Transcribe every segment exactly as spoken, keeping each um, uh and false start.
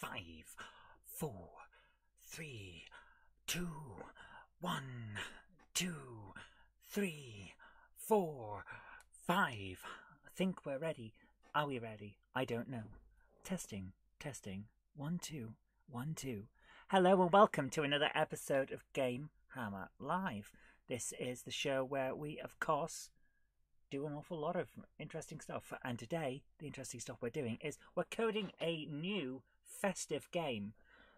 five, four, three, two, one, two, three, four, five. I think we're ready. Are we ready? I don't know. Testing, testing. One, two, one, two. Hello and welcome to another episode of Game Hammer Live. This is the show where we, of course, do an awful lot of interesting stuff. And today, the interesting stuff we're doing is we're coding a new festive game.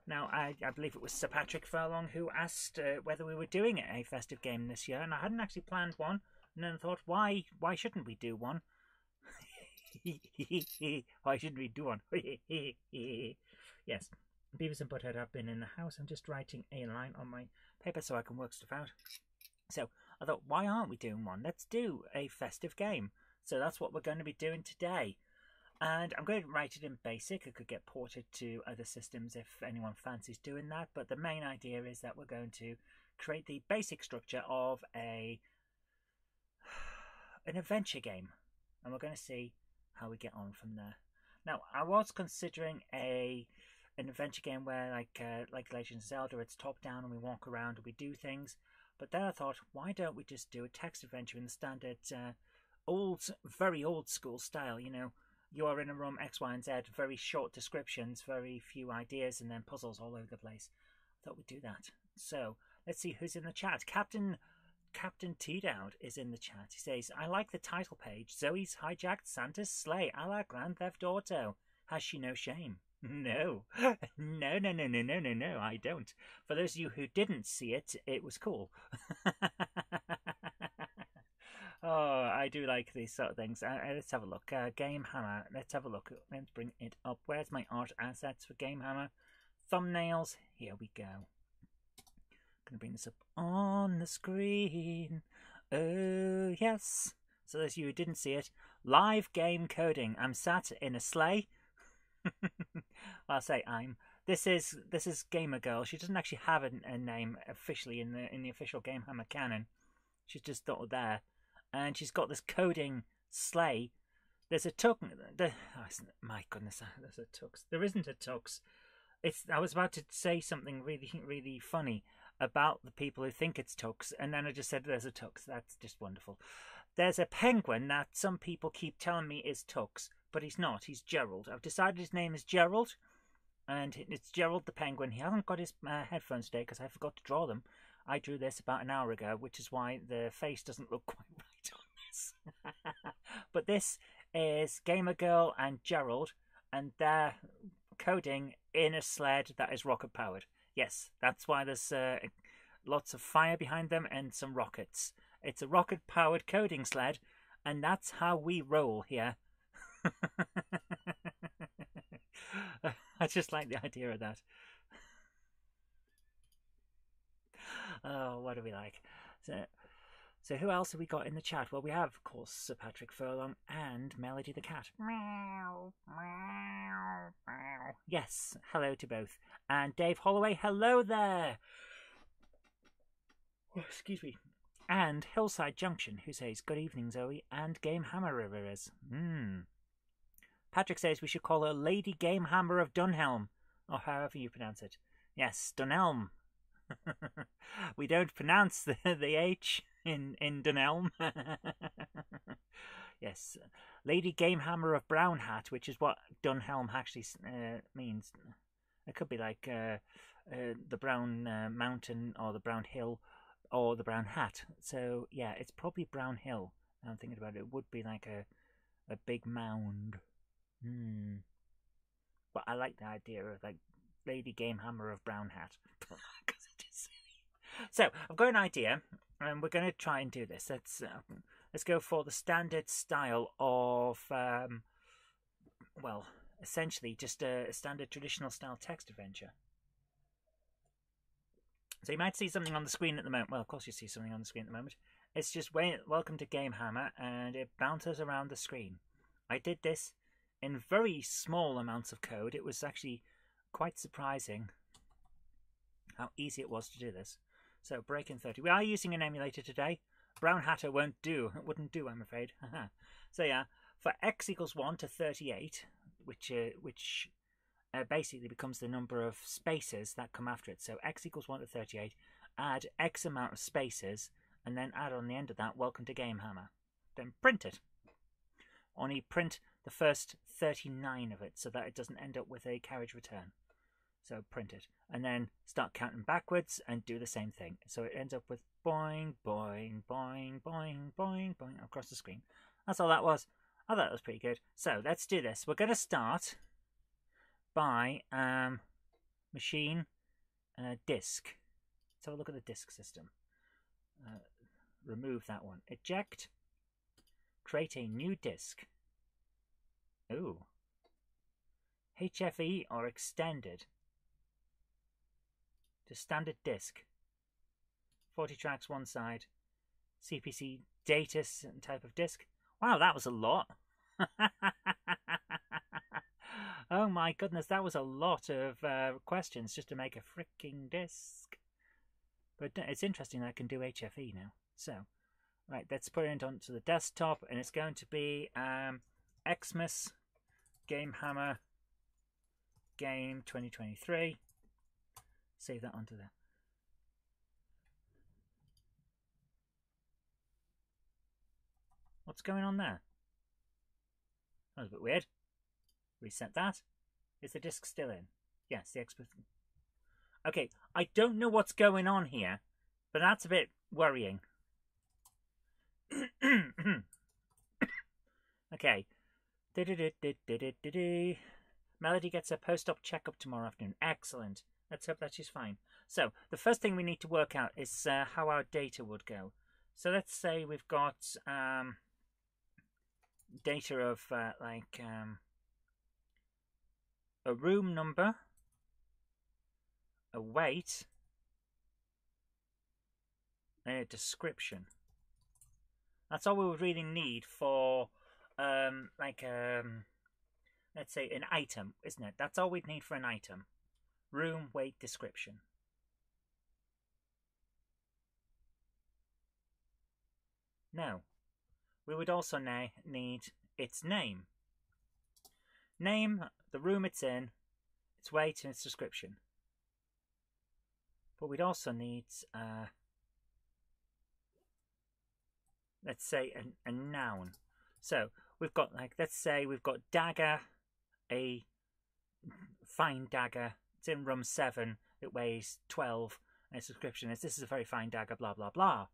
Now, I, I believe it was Sir Patrick Furlong who asked uh, whether we were doing a festive game this year. And I hadn't actually planned one. And then I thought, why, why shouldn't we do one? Why shouldn't we do one? Yes, Beavis and Butthead have been in the house. I'm just writing a line on my paper so I can work stuff out. So I thought, why aren't we doing one? Let's do a festive game. So that's what we're going to be doing today. And I'm going to write it in BASIC. It could get ported to other systems if anyone fancies doing that. But the main idea is that we're going to create the basic structure of a an adventure game. And we're going to see how we get on from there. Now, I was considering a... an adventure game where, like uh, like Legend of Zelda, it's top down and we walk around and we do things. But then I thought, why don't we just do a text adventure in the standard uh, old, very old school style? You know, you are in a room X, Y, and Z. Very short descriptions, very few ideas, and then puzzles all over the place. I thought we'd do that. So let's see who's in the chat. Captain Captain T Dowd is in the chat. He says, "I like the title page. Zoe's hijacked Santa's sleigh, a la Grand Theft Auto. Has she no shame?" No, no, no, no, no, no, no, no, I don't. For those of you who didn't see it, it was cool. Oh, I do like these sort of things. Uh, let's have a look. Uh, Game Hammer, let's have a look. Let's bring it up. Where's my art assets for Game Hammer? Thumbnails, here we go. I'm going to bring this up on the screen. Oh, yes. So those of you who didn't see it, live game coding. I'm sat in a sleigh. I'll say I'm. This is this is Gamer Girl. She doesn't actually have a, a name officially in the in the official Game Hammer canon. She's just not there, and she's got this coding sleigh. There's a tux. There, oh, my goodness, there's a tux. There isn't a tux. It's. I was about to say something really really funny about the people who think it's tux, and then I just said there's a tux. That's just wonderful. There's a penguin that some people keep telling me is tux. But he's not. He's Gerald. I've decided his name is Gerald. And it's Gerald the Penguin. He hasn't got his uh, headphones today because I forgot to draw them. I drew this about an hour ago, which is why the face doesn't look quite right on this. But this is Gamer Girl and Gerald. And they're coding in a sled that is rocket powered. Yes, that's why there's uh, lots of fire behind them and some rockets. It's a rocket powered coding sled. And that's how we roll here. I just like the idea of that. Oh, what do we like? So, so who else have we got in the chat? Well, we have, of course, Sir Patrick Furlong and Melody the Cat. Meow, meow, meow. Yes, hello to both. And Dave Holloway, hello there. Oh, excuse me. And Hillside Junction, who says, "Good evening, Zoe and Game Hammerers." Hmm. Patrick says we should call her Lady Game Hammer of Dunelm, or however you pronounce it. Yes, Dunelm. We don't pronounce the, the H in, in Dunelm. Yes, Lady Game Hammer of Brown Hat, which is what Dunelm actually uh, means. It could be like uh, uh, the Brown uh, Mountain or the Brown Hill. Or the Brown Hat. So, yeah, it's probably Brown Hill. I'm thinking about it. It would be like a, a big mound. Hmm. But I like the idea of, like, Lady Game Hammer of Brown Hat. Because it is silly. So, I've got an idea. And we're going to try and do this. Let's, uh, let's go for the standard style of, um, well, essentially just a, a standard traditional style text adventure. So you might see something on the screen at the moment. Well, of course you see something on the screen at the moment. It's just welcome to Game Hammer, and it bounces around the screen. I did this in very small amounts of code. It was actually quite surprising how easy it was to do this. So break in thirty. We are using an emulator today. Brown Hatter won't do. It wouldn't do, I'm afraid. So yeah, for x equals one to thirty-eight, which uh, which uh, basically becomes the number of spaces that come after it. So x equals one to thirty-eight, add x amount of spaces, and then add on the end of that, welcome to Game Hammer. Then print it. Only print the first thirty-nine of it so that it doesn't end up with a carriage return. So print it. And then start counting backwards and do the same thing. So it ends up with boing, boing, boing, boing, boing, boing across the screen. That's all that was. I thought that was pretty good. So let's do this. We're going to start by um, machine uh, disk. Let's have a look at the disk system. Uh, remove that one. Eject. Create a new disk. Ooh. H F E or extended. To standard disk. forty tracks one side. C P C data type of disk. Wow, that was a lot. Oh my goodness, that was a lot of uh, questions just to make a freaking disk. But it's interesting that I can do H F E now. So, right, let's put it onto the desktop, and it's going to be um, Xmas Game Hammer Game twenty twenty-three. Save that onto there. What's going on there? That was a bit weird. Reset that. Is the disk still in? Yes, the expert. Okay, I don't know what's going on here, but that's a bit worrying. Okay. Melody gets her post-op checkup tomorrow afternoon. Excellent. Let's hope that she's fine. So, the first thing we need to work out is uh, how our data would go. So let's say we've got... Um, data of uh, like um, a room number, a weight, and a description. That's all we would really need for um, like um, let's say an item, isn't it? That's all we'd need for an item. Room, weight, description. No. We would also na need its name. Name, the room it's in, its weight and its description. But we'd also need, uh, let's say, a, a noun. So we've got, like, let's say we've got dagger, a fine dagger. It's in room seven. It weighs twelve. And its description is, this is a very fine dagger, blah, blah, blah.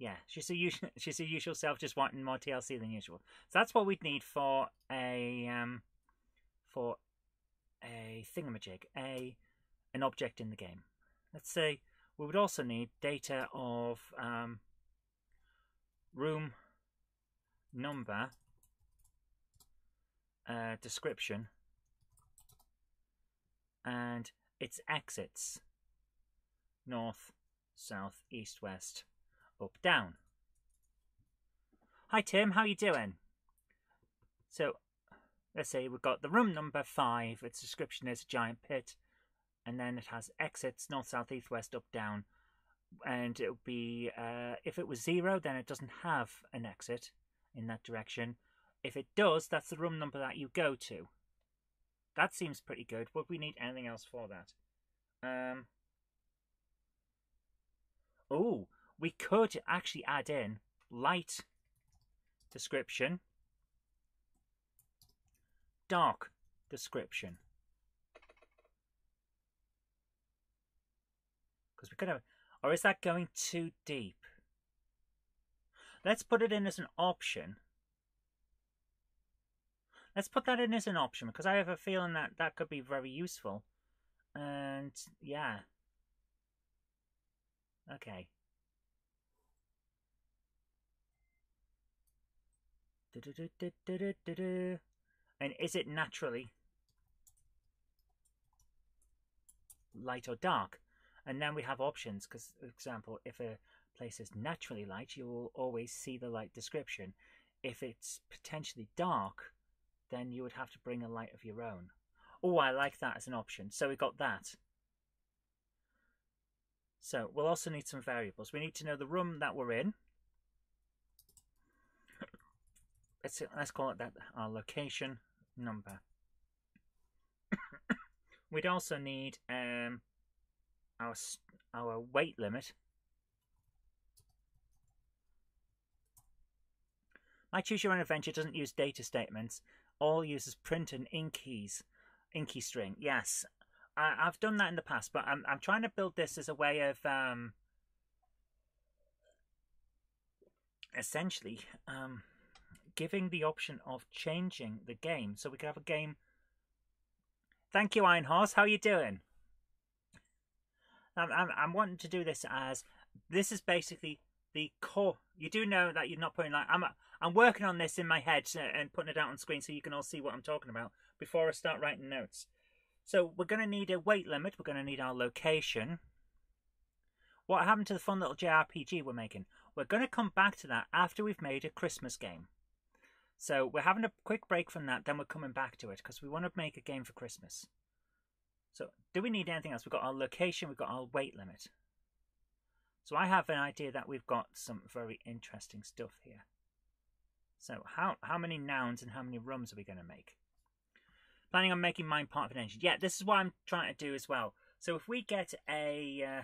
Yeah, she's a usual, she's a usual self, just wanting more T L C than usual. So that's what we'd need for a um, for a thingamajig, a an object in the game. Let's say we would also need data of um, room number, uh, description, and its exits: north, south, east, west. Up, down. Hi Tim, how you doing? So, let's say we've got the room number five. Its description is a giant pit, and then it has exits north, south, east, west, up, down. And it'll be uh, if it was zero, then it doesn't have an exit in that direction. If it does, that's the room number that you go to. That seems pretty good. Would we need anything else for that? Um. Oh. We could actually add in light description, dark description. Because we could have, or is that going too deep? Let's put it in as an option. Let's put that in as an option because I have a feeling that that could be very useful. And yeah. Okay. And is it naturally light or dark? And then we have options because, for example, if a place is naturally light, you will always see the light description. If it's potentially dark, then you would have to bring a light of your own. Oh, I like that as an option. So we got that. So we'll also need some variables. We need to know the room that we're in. Let's, let's call it that, our location number. We'd also need um, our our weight limit. My Choose Your Own Adventure doesn't use data statements. All uses print and inkeys, inky string. Yes, I, I've done that in the past, but I'm I'm trying to build this as a way of um, essentially um, giving the option of changing the game, so we can have a game. Thank you, Iron Horse. How are you doing? I'm, I'm, I'm wanting to do this as... This is basically the core. You do know that you're not putting... like I'm I'm working on this in my head and putting it out on screen so you can all see what I'm talking about before I start writing notes. So we're going to need a weight limit. We're going to need our location. What happened to the fun little J R P G we're making? We're going to come back to that after we've made a Christmas game. So we're having a quick break from that, then we're coming back to it, because we want to make a game for Christmas. So do we need anything else? We've got our location, we've got our weight limit. So I have an idea that we've got some very interesting stuff here. So how, how many nouns and how many rooms are we going to make? Planning on making mine part of an engine. Yeah, this is what I'm trying to do as well. So if we get a, uh,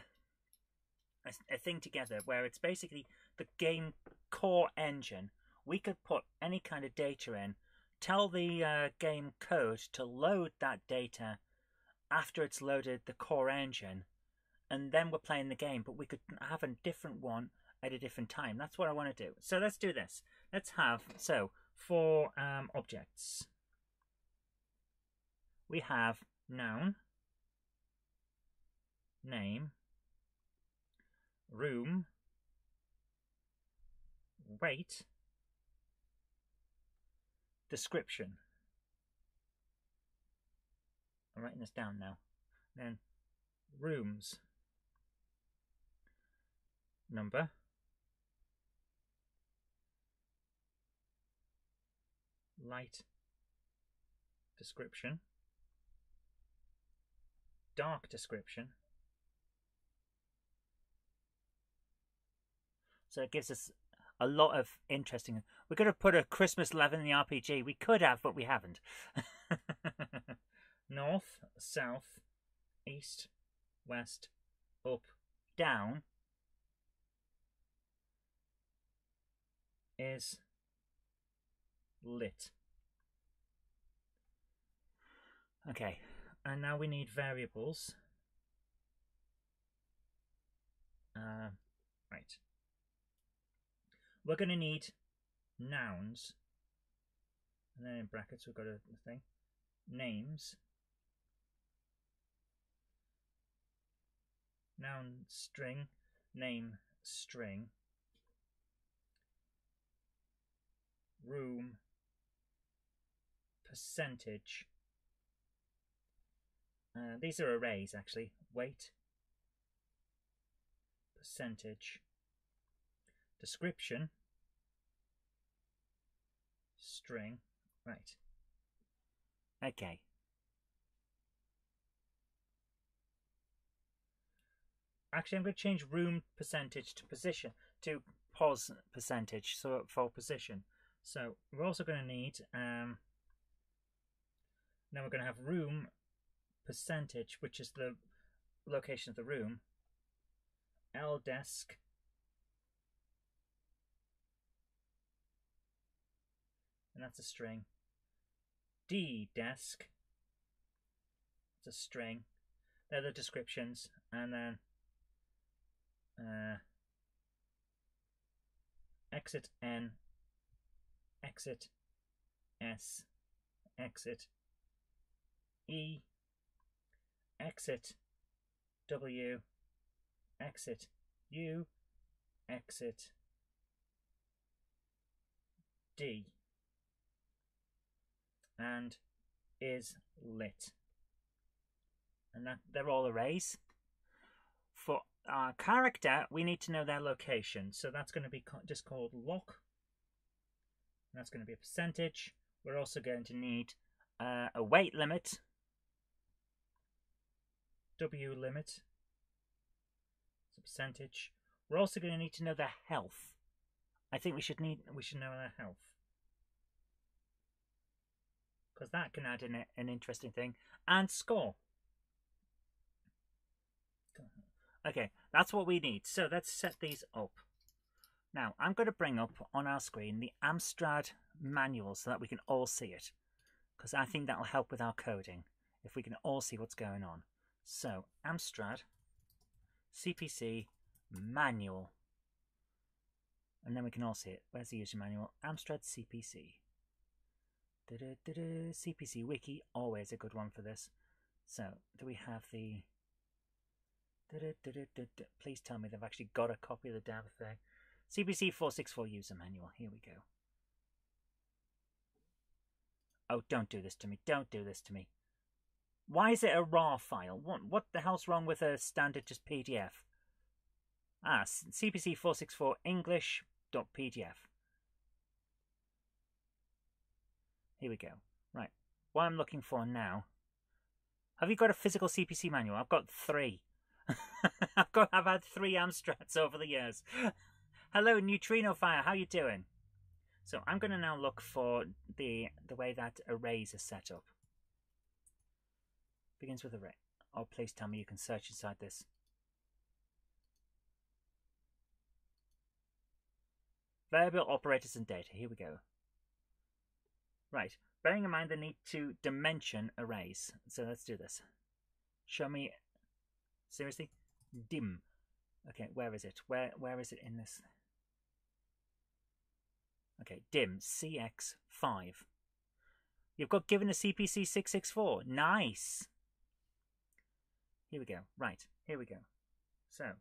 a, a thing together where it's basically the game core engine, we could put any kind of data in, tell the uh, game code to load that data after it's loaded the core engine, and then we're playing the game, but we could have a different one at a different time. That's what I want to do. So let's do this. Let's have, so, for um, objects, we have noun, name, room, weight, description. I'm writing this down now. Then rooms, number, light, description, dark description. So it gives us a lot of interesting... We could have put a Christmas leaven in the R P G. We could have, but we haven't. North, south, east, west, up, down is lit. Okay, and now we need variables. Uh, right. We're going to need nouns, and then in brackets we've got a thing, names, noun string, name string, room, percentage. Uh, these are arrays actually. Weight, percentage, description, string, right. Okay. Actually, I'm going to change room percentage to position, to pos percentage, so for position. So we're also going to need, um, now we're going to have room percentage, which is the location of the room, L desk, and that's a string. D desk, it's a string. They're the descriptions, and then uh, exit N, exit S, exit E, exit W, exit U, exit D. And is lit, and that, they're all arrays. For our character, we need to know their location, so that's going to be just called lock. And that's going to be a percentage. We're also going to need uh, a weight limit, W limit, it's a percentage. We're also going to need to know their health. I think we should need we should know their health. Because that can add in a, an interesting thing. And score. Okay, that's what we need. So let's set these up. Now, I'm going to bring up on our screen the Amstrad manual so that we can all see it. Because I think that'll help with our coding, if we can all see what's going on. So, Amstrad C P C manual. And then we can all see it. Where's the user manual? Amstrad C P C. Da -da -da -da. C P C Wiki, always a good one for this. So, do we have the... Da -da -da -da -da -da. Please tell me they've actually got a copy of the damn thing. C P C four six four user manual. Here we go. Oh, don't do this to me. Don't do this to me. Why is it a raw file? What, what the hell's wrong with a standard just P D F? Ah, C P C four six four English dot P D F. Here we go. Right. What I'm looking for now. Have you got a physical C P C manual? I've got three. I've got. I've had three Amstrads over the years. Hello, Neutrino Fire. How you doing? So I'm going to now look for the the way that arrays are set up. Begins with array. Oh, please tell me you can search inside this. Variable operators and data. Here we go. Right. Bearing in mind the need to dimension arrays. So let's do this. Show me. Seriously? Dim. Okay, where is it? Where where is it in this? Okay, dim C X five. You've got given a C P C six six four. Nice. Here we go. Right, here we go. So,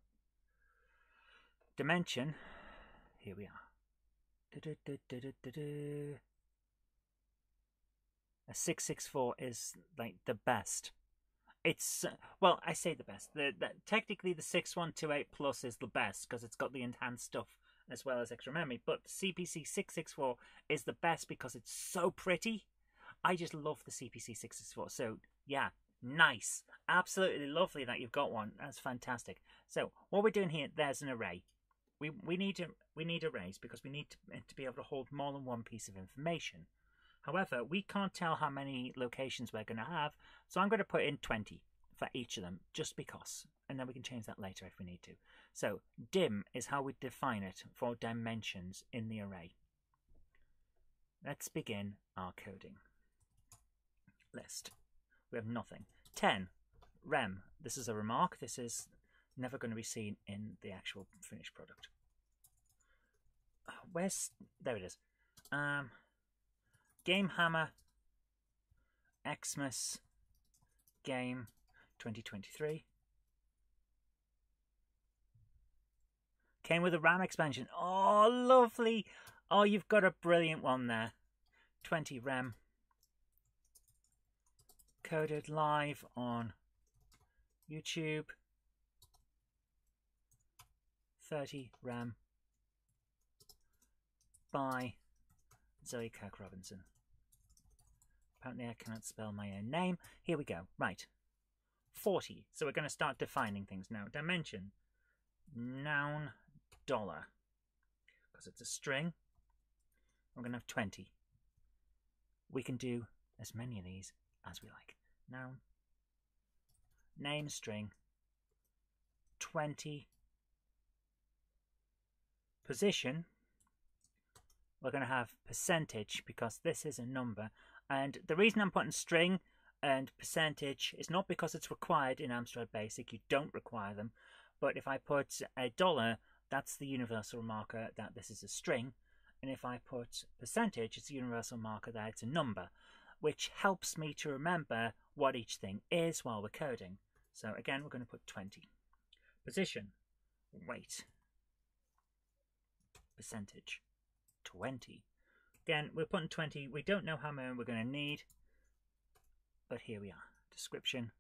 dimension. Here we are. Du -du -du -du -du -du -du. A six six four is like the best. It's, well, I say the best. The, the, technically, the sixty-one twenty-eight Plus is the best because it's got the enhanced stuff as well as extra memory. But C P C six sixty-four is the best because it's so pretty. I just love the C P C six sixty-four. So, yeah, nice. Absolutely lovely that you've got one. That's fantastic. So, what we're doing here, there's an array. We, we, need, a, we need arrays because we need to, to be able to hold more than one piece of information. However, we can't tell how many locations we're going to have, so I'm going to put in twenty for each of them, just because. And then we can change that later if we need to. So, dim is how we define it for dimensions in the array. Let's begin our coding. List. We have nothing. ten. Rem. This is a remark. This is never going to be seen in the actual finished product. Where's... There it is. Um... Game Hammer, Xmas, Game twenty twenty-three. Came with a RAM expansion. Oh, lovely. Oh, you've got a brilliant one there. twenty RAM. Coded live on YouTube. thirty RAM. By Zoë Kirk Robinson. Apparently I cannot spell my own name. Here we go. Right. forty. So we're going to start defining things now. Dimension. Noun. Dollar. Because it's a string. We're going to have twenty. We can do as many of these as we like. Noun. Name string. twenty. Position. We're going to have percentage because this is a number. And the reason I'm putting string and percentage is not because it's required in Amstrad Basic. You don't require them. But if I put a dollar, that's the universal marker that this is a string. And if I put percentage, it's a universal marker that it's a number, which helps me to remember what each thing is while we're coding. So again, we're going to put twenty. Position, weight, percentage, twenty. Again, we're putting twenty. We don't know how many we're going to need, but here we are. Description,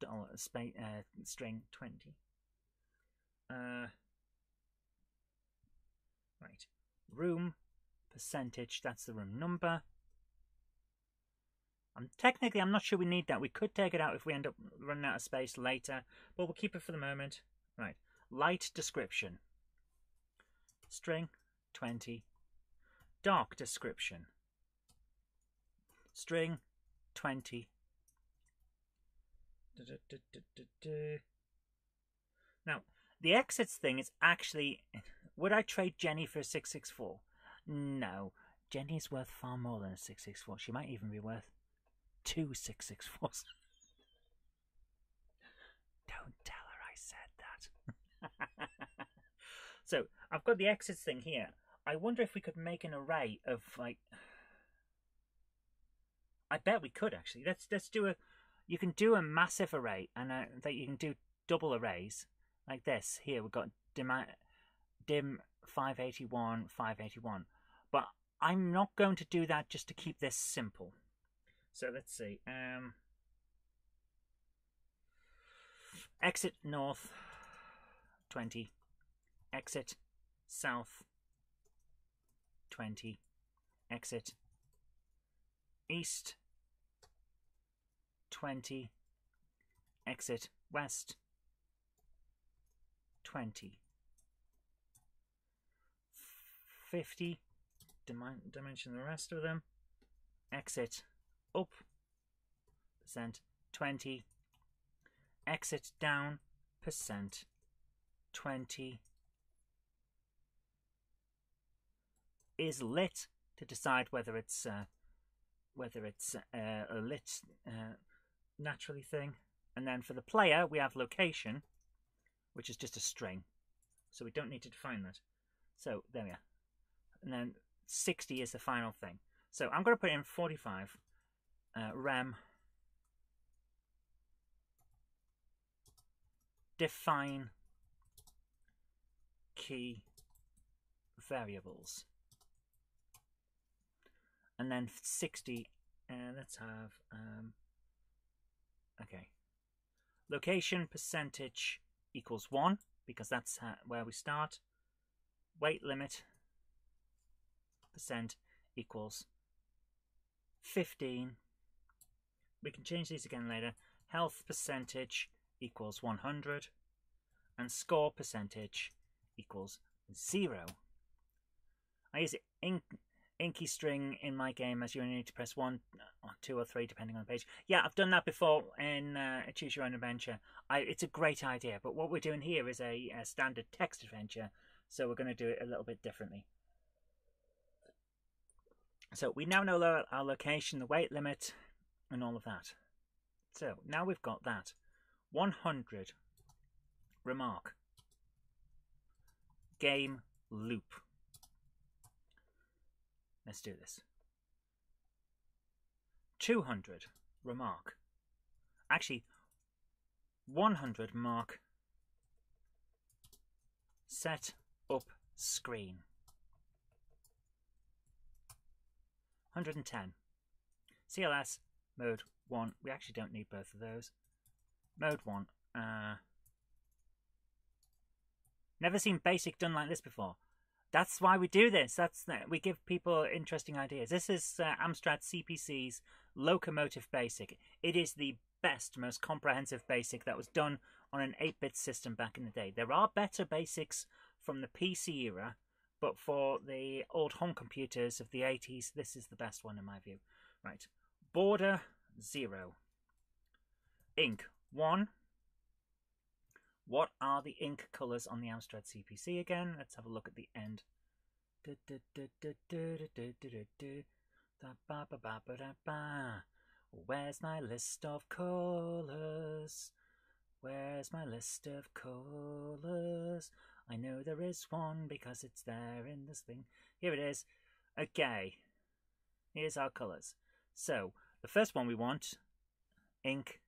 dollar, space, uh, string, twenty. Uh, right. Room, percentage, that's the room number. Um, technically, I'm not sure we need that. We could take it out if we end up running out of space later, but we'll keep it for the moment. Right. Light description, string, twenty. Dark description, string, twenty. Du -du -du -du -du -du. Now, the exits thing is actually... Would I trade Jenny for a six sixty-four? No. Jenny's worth far more than a six sixty-four. She might even be worth two six sixty-fours. Don't tell her I said that. So, I've got the exits thing here. I wonder if we could make an array of, like... I bet we could, actually. Let's, let's do a... You can do a massive array, and uh, that you can do double arrays. Like this. Here, we've got... Dim five eighty-one, five eighty-one. But I'm not going to do that just to keep this simple. So let's see. Um, exit north twenty. Exit south twenty. Exit east twenty. Exit west twenty. fifty, dimension the rest of them, exit up, percent twenty, exit down, percent twenty, is lit to decide whether it's uh, whether it's uh, a lit uh, naturally thing, and then for the player we have location, which is just a string, so we don't need to define that. So there we are. And then sixty is the final thing. So I'm going to put in forty-five uh, rem define key variables. And then sixty, uh, let's have, um, okay, location percentage equals one, because that's how, where we start. Weight limit percent equals fifteen. We can change these again later. Health percentage equals one hundred and score percentage equals zero. I use ink, inky string in my game as you only need to press one or two or three depending on the page. Yeah, I've done that before in uh, Choose Your Own Adventure. I, it's a great idea, but what we're doing here is a, a standard text adventure, so we're going to do it a little bit differently. So we now know our location, the weight limit, and all of that. So now we've got that. one hundred, remark, game loop. Let's do this. two hundred, remark. Actually, one hundred, mark, set up screen. one hundred ten. C L S, mode one. We actually don't need both of those. Mode one. Uh, never seen BASIC done like this before. That's why we do this. That's uh, we give people interesting ideas. This is uh, Amstrad C P C's Locomotive Basic. It is the best, most comprehensive BASIC that was done on an eight bit system back in the day. There are better BASICs from the P C era, but for the old home computers of the eighties, this is the best one in my view. Right. Border, zero. Ink, one. What are the ink colours on the Amstrad C P C again? Let's have a look at the end. Where's my list of colours? Where's my list of colours? I know there is one because it's there in this thing. Here it is. Okay. Here's our colours. So, the first one we want, ink.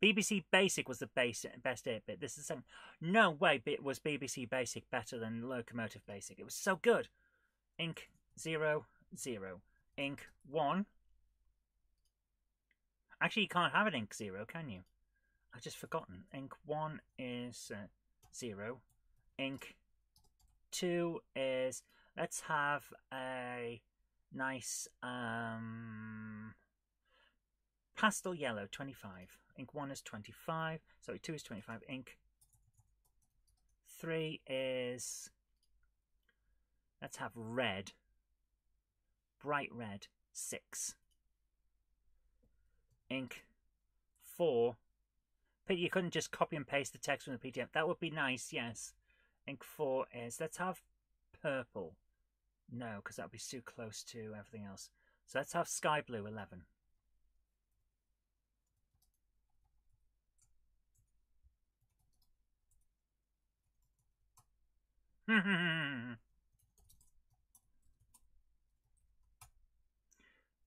B B C Basic was the base, best eight bit. This is the second. No way it was B B C Basic better than Locomotive Basic. It was so good. Ink zero, zero. Ink one. Actually, you can't have an ink zero, can you? I've just forgotten. Ink one is uh, zero. Ink two is, let's have a nice um, pastel yellow, twenty-five. Ink one is twenty-five, sorry, two is twenty-five. Ink three is, let's have red, bright red, six. Ink four, But you couldn't just copy and paste the text from the P D F. That would be nice, yes. I think four is... Let's have purple. No, because that would be too close to everything else. So let's have sky blue eleven.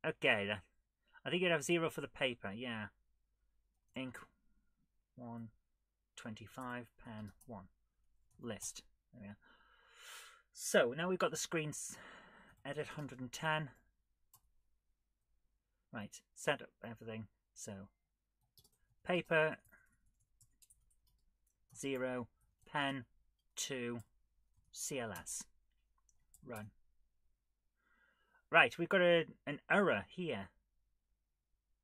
Okay, then. I think you'd have zero for the paper, yeah. Ink one, twenty-five, pen one. List. There we are. So now we've got the screens. Edit one hundred ten. Right, set up everything. So paper zero, pen two, C L S. Run. Right, we've got a, an error here.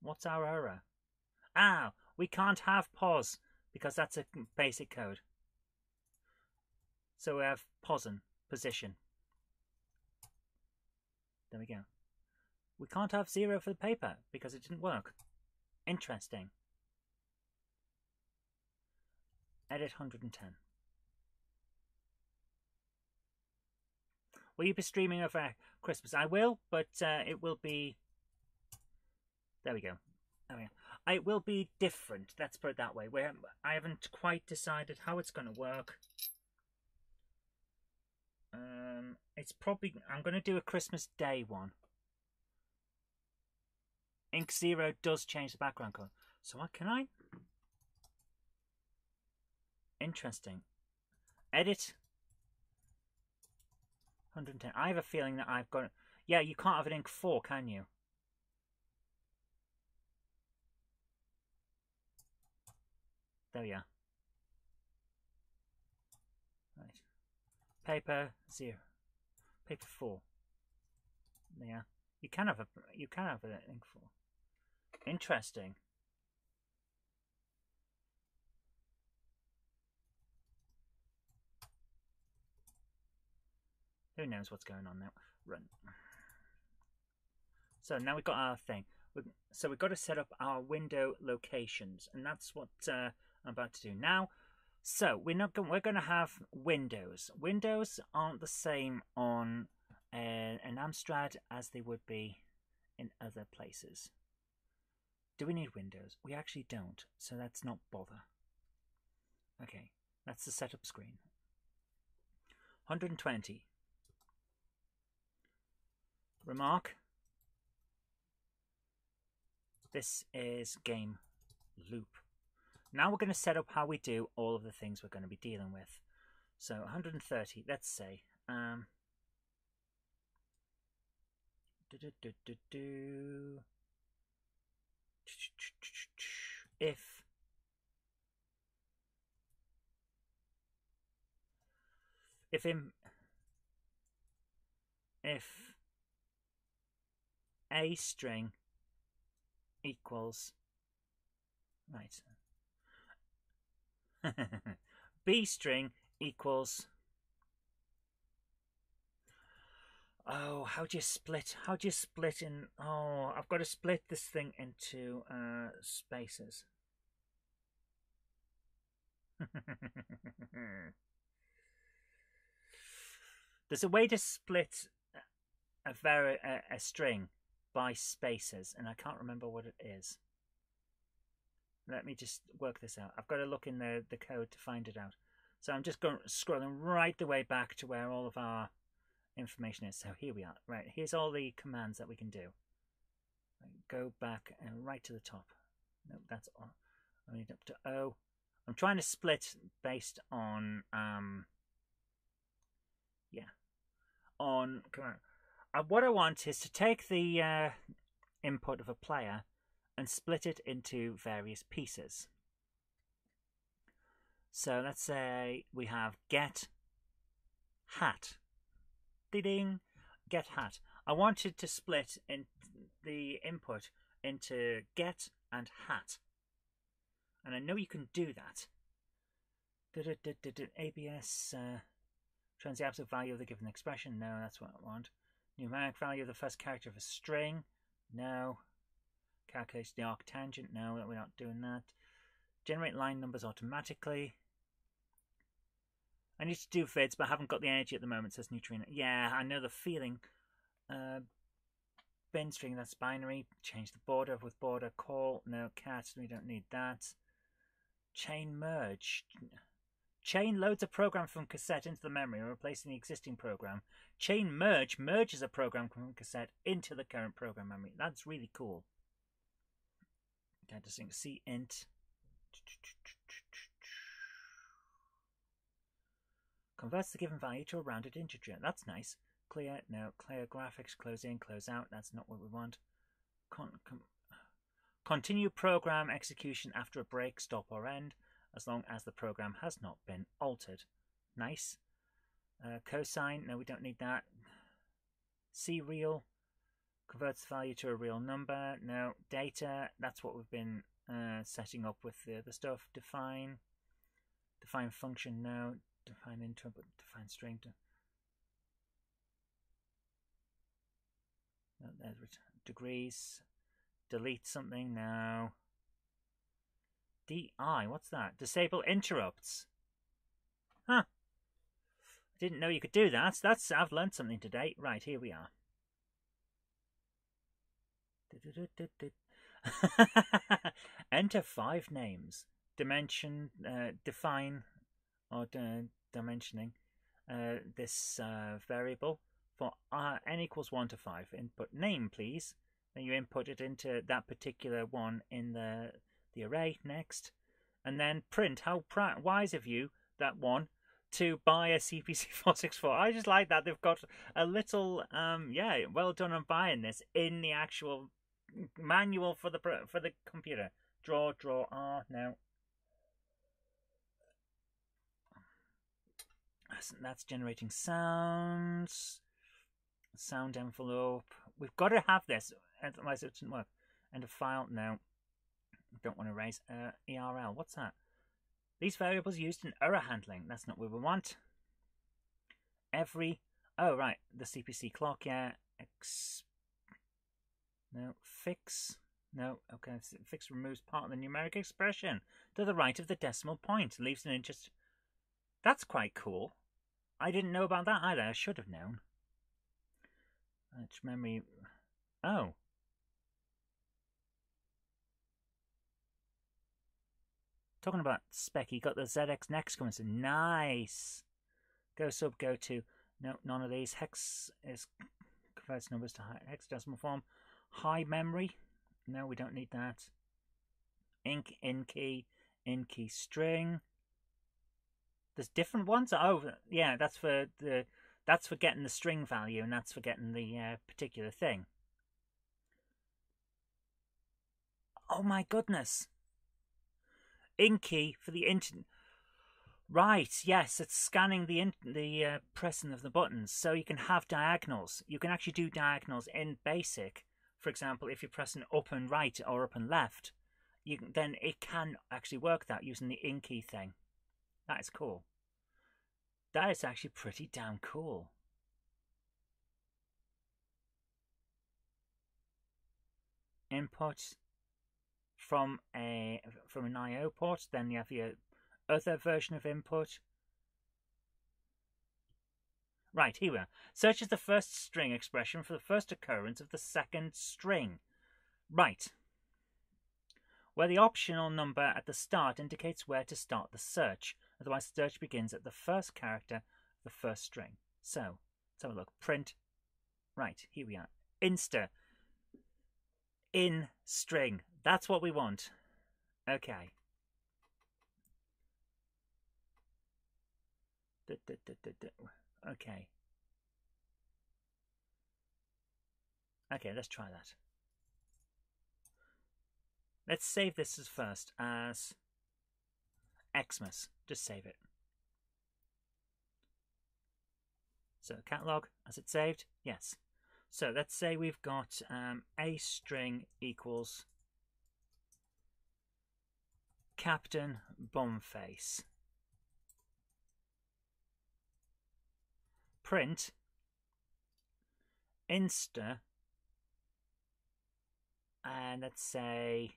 What's our error? Ah, we can't have pause because that's a basic code. So we have posen, position. There we go. We can't have zero for the paper because it didn't work. Interesting. Edit one hundred ten. Will you be streaming over Christmas? I will, but uh, it will be... There we go. There we go. It will be different. Let's put it that way. We're, I haven't quite decided how it's going to work. Um, it's probably... I'm going to do a Christmas Day one. Ink Zero does change the background colour. So what can I... Interesting. Edit... one hundred ten. I have a feeling that I've got... Yeah, you can't have an ink four, can you? There we are. Right. Paper zero. Paper four. There you are. You can have a you can have an ink four. Interesting. Who knows what's going on now? Run. So now we've got our thing. So we've got to set up our window locations, and that's what uh, I'm about to do now. So we're not going. We're going to have windows. Windows aren't the same on uh, an Amstrad as they would be in other places. Do we need windows? We actually don't. So let's not bother. Okay, that's the setup screen. one hundred twenty. Remark. This is game loop. Now we're going to set up how we do all of the things we're going to be dealing with. So one hundred thirty, let's say. Um, do, do, do, do, if if in if a string equals, right, B string equals, oh, how do you split, how do you split in, oh, I've got to split this thing into uh, spaces. There's a way to split a, very, a, a string by spaces, and I can't remember what it is. Let me just work this out. I've got to look in the, the code to find it out. So I'm just going scrolling right the way back to where all of our information is. So here we are. Right, here's all the commands that we can do. Go back and right to the top. Nope, that's on. I need up to O. I'm trying to split based on um yeah. On command. And what I want is to take the uh, input of a player and split it into various pieces. So let's say we have get hat. Ding! Get hat. I wanted to split in the input into get and hat. And I know you can do that. A B S, uh, turns the absolute value of the given expression. No, that's what I want. Numeric value of the first character of a string. No. Calculates the arctangent. No, we're not doing that. Generate line numbers automatically. I need to do vids, but I haven't got the energy at the moment, says Neutrino. Yeah, I know the feeling. Uh, bin string, that's binary. Change the border with border. Call, no, cat, we don't need that. Chain merge. Chain loads a program from cassette into the memory, replacing the existing program. Chain merge merges a program from cassette into the current program memory. That's really cool. Okay, just think C int. Converts the given value to a rounded integer. That's nice. Clear, no, clear graphics, close in, close out. That's not what we want. Con con continue program execution after a break, stop or end, as long as the program has not been altered. Nice. Uh, cosine, no, we don't need that. C real, converts the value to a real number. No, data, that's what we've been uh, setting up with the other stuff. Define, define function, no, define integer, but define string. De no, there's degrees, delete something now. D I, what's that? Disable interrupts. Huh. I didn't know you could do that. That's, I've learned something today. Right, here we are. Enter five names. Dimension, uh, define, or uh, dimensioning uh, this uh, variable for uh, n equals one to five. Input name, please. Then you input it into that particular one in the... the array, next, and then print how wise of you, that one, to buy a C P C four sixty-four. I just like that they've got a little, um, yeah, well done on buying this in the actual manual for the for the computer. Draw, draw, R, no. That's, that's generating sounds. Sound envelope. We've got to have this, otherwise it doesn't work. End of file, no. Don't want to raise uh, E R L. What's that? These variables used in error handling. That's not what we want. Every oh right, the C P C clock. Yeah, X. No fix. No okay. Fix removes part of the numeric expression to the right of the decimal point. Leaves an interest. That's quite cool. I didn't know about that either. I should have known. Which memory? Oh. Talking about spec, you got the Z X Next coming soon. Nice. Go sub, go to. No, none of these. Hex is converts numbers to hexadecimal form. High memory. No, we don't need that. Inc, in key, in key string. There's different ones. Oh, yeah, that's for the that's for getting the string value, and that's for getting the uh, particular thing. Oh my goodness. In key for the internet. Right, yes, it's scanning the in the uh, pressing of the buttons. So you can have diagonals. You can actually do diagonals in BASIC. For example, if you're pressing up and right or up and left, you can, then it can actually work that using the in key thing. That is cool. That is actually pretty damn cool. Input. From a from an I O port, then you have your other version of input. Right, here we are. Searches the first string expression for the first occurrence of the second string. Right. Where the optional number at the start indicates where to start the search. Otherwise, the search begins at the first character of the first string. So, let's have a look. Print. Right, here we are. Insta. In string. That's what we want. Okay. Du, du, du, du, du. Okay. Okay, let's try that. Let's save this as first as Xmas. Just save it. So catalog, has it saved? Yes. So let's say we've got um, a string equals Captain Bumface. Print Insta, and let's say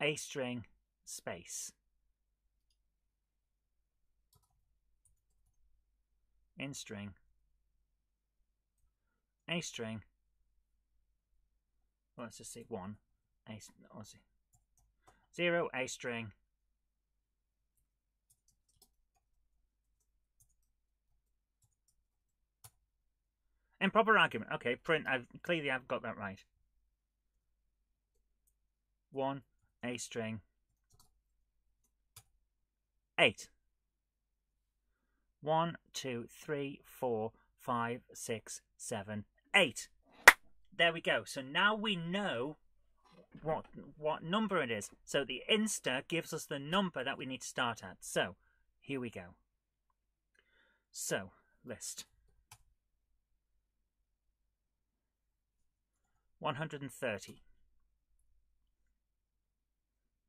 A string, space. In string. A string. Well, let's just say one. A, let's see. Zero, A string. Improper argument. Okay, print. I've clearly I've got that right. One, A string. Eight. One, two, three, four, five, six, seven, eight. There we go. So now we know what what number it is. So the Insta gives us the number that we need to start at. So here we go. So list. one hundred thirty.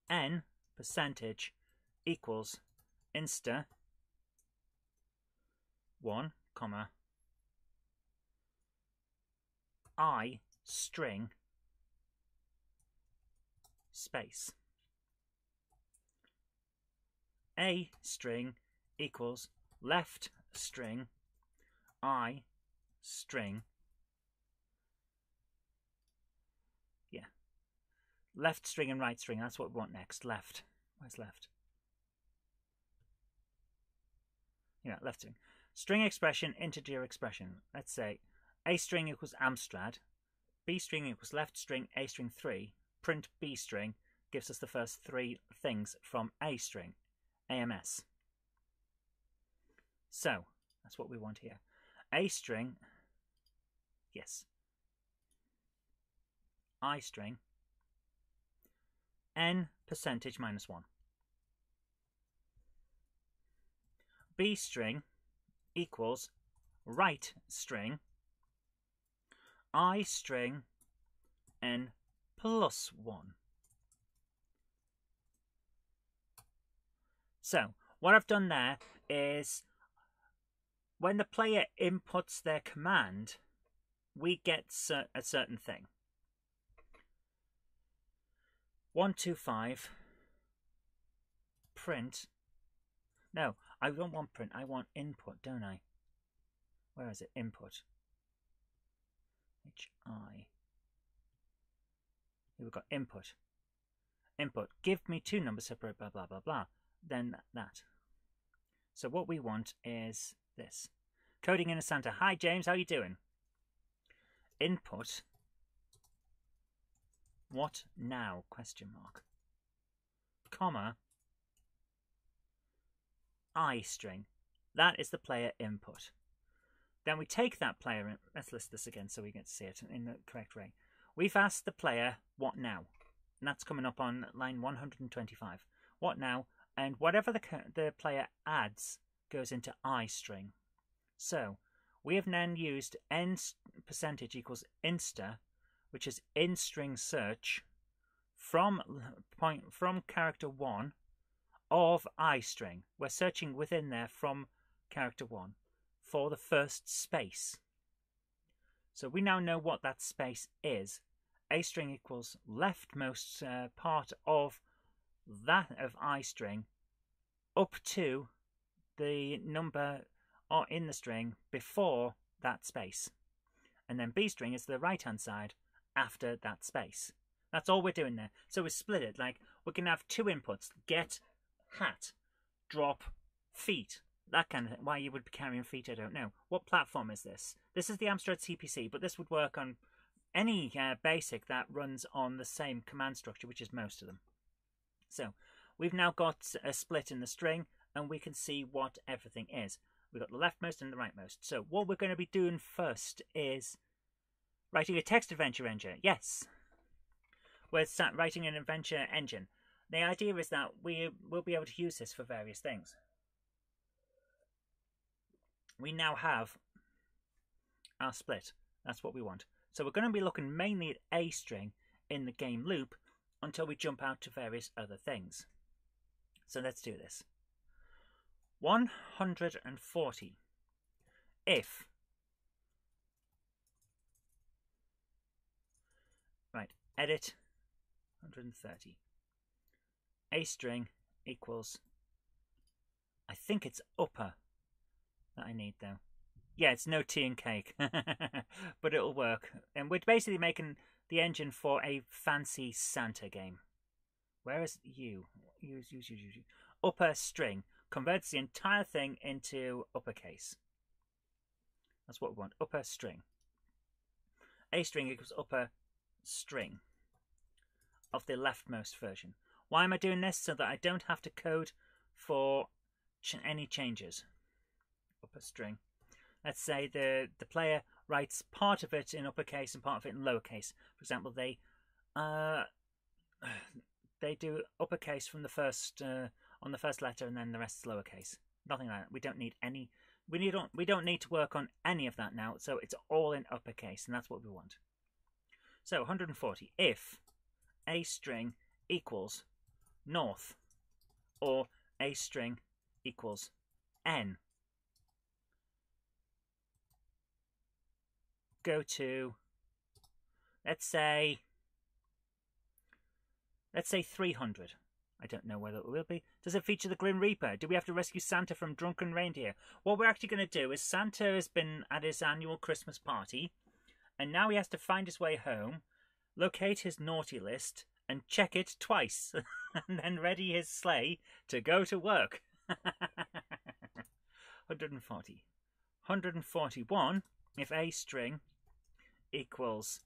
N percentage equals Insta one, comma, I string space. A string equals left string, I string. Left string and right string, that's what we want next. Left. Where's left? You know, left string. String expression, integer expression. Let's say A string equals Amstrad, B string equals left string, A string three, print B string gives us the first three things from A string, A M S. So, that's what we want here. A string, yes. I string. N percentage minus one. B string equals right string, I string, N plus one. So what I've done there is when the player inputs their command, we get a certain thing. one two five, print. No, I don't want print. I want input, don't I? Where is it? Input. H I. Here we've got input. Input. Give me two numbers separate, blah, blah, blah, blah. Then that. So what we want is this. Coding in a Santa. Hi, James. How are you doing? Input. What now? Question mark. Comma. I string. That is the player input. Then we take that player in. Let's list this again so we get to see it in the correct way. We've asked the player what now. And that's coming up on line one hundred twenty-five. What now? And whatever the, the player adds goes into I string. So we have then used N percentage equals Insta, which is in string search from point from character one of I string. We're searching within there from character one for the first space. So we now know what that space is. A string equals leftmost uh, part of that of I string up to the number or in the string before that space. And then B string is the right hand side after that space. That's all we're doing there. So we split it. Like we can have two inputs: get hat, drop feet, that kind of thing. Why you would be carrying feet, I don't know. What platform is this? This is the Amstrad C P C, but this would work on any uh, basic that runs on the same command structure, which is most of them. So we've now got a split in the string, and we can see what everything is. We've got the leftmost and the rightmost. So what we're going to be doing first is writing a text adventure engine. Yes, we're writing an adventure engine. The idea is that we will be able to use this for various things. We now have our split. That's what we want. So we're going to be looking mainly at A string in the game loop until we jump out to various other things. So let's do this. one hundred forty. If Edit one hundred thirty. A string equals, I think it's upper that I need though. Yeah, it's no tea and cake, but it'll work. And we're basically making the engine for a fancy Santa game. Where is you? Use, use, use, use. Upper string converts the entire thing into uppercase. That's what we want, upper string. A string equals upper string of the leftmost version. Why am I doing this? So that I don't have to code for ch any changes. Upper string. Let's say the, the player writes part of it in uppercase and part of it in lowercase. For example, they uh, they do uppercase from the first uh, on the first letter, and then the rest is lowercase. Nothing like that. We don't need any. We need on, we don't need to work on any of that now. So it's all in uppercase, and that's what we want. So one hundred forty. If a string equals north, or a string equals n. Go to, let's say, let's say three hundred. I don't know whether it will be. Does it feature the Grim Reaper? Do we have to rescue Santa from drunken reindeer? What we're actually going to do is Santa has been at his annual Christmas party, and now he has to find his way home, locate his naughty list, and check it twice, and then ready his sleigh to go to work. one hundred forty. one hundred forty-one, if a string equals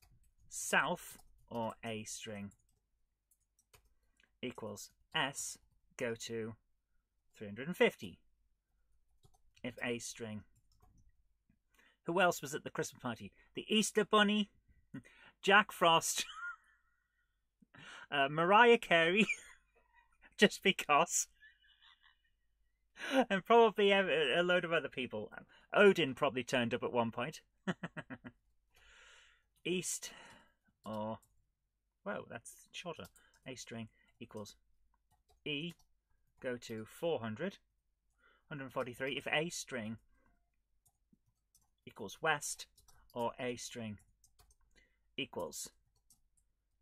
south, or a string equals s, go to three hundred fifty. If a string... Who else was at the Christmas party? The Easter Bunny, Jack Frost... Uh, Mariah Carey, just because, and probably a, a load of other people. Odin probably turned up at one point. East, or, whoa, that's shorter. A string equals E, go to four hundred, one hundred forty-three. If a string equals west, or a string equals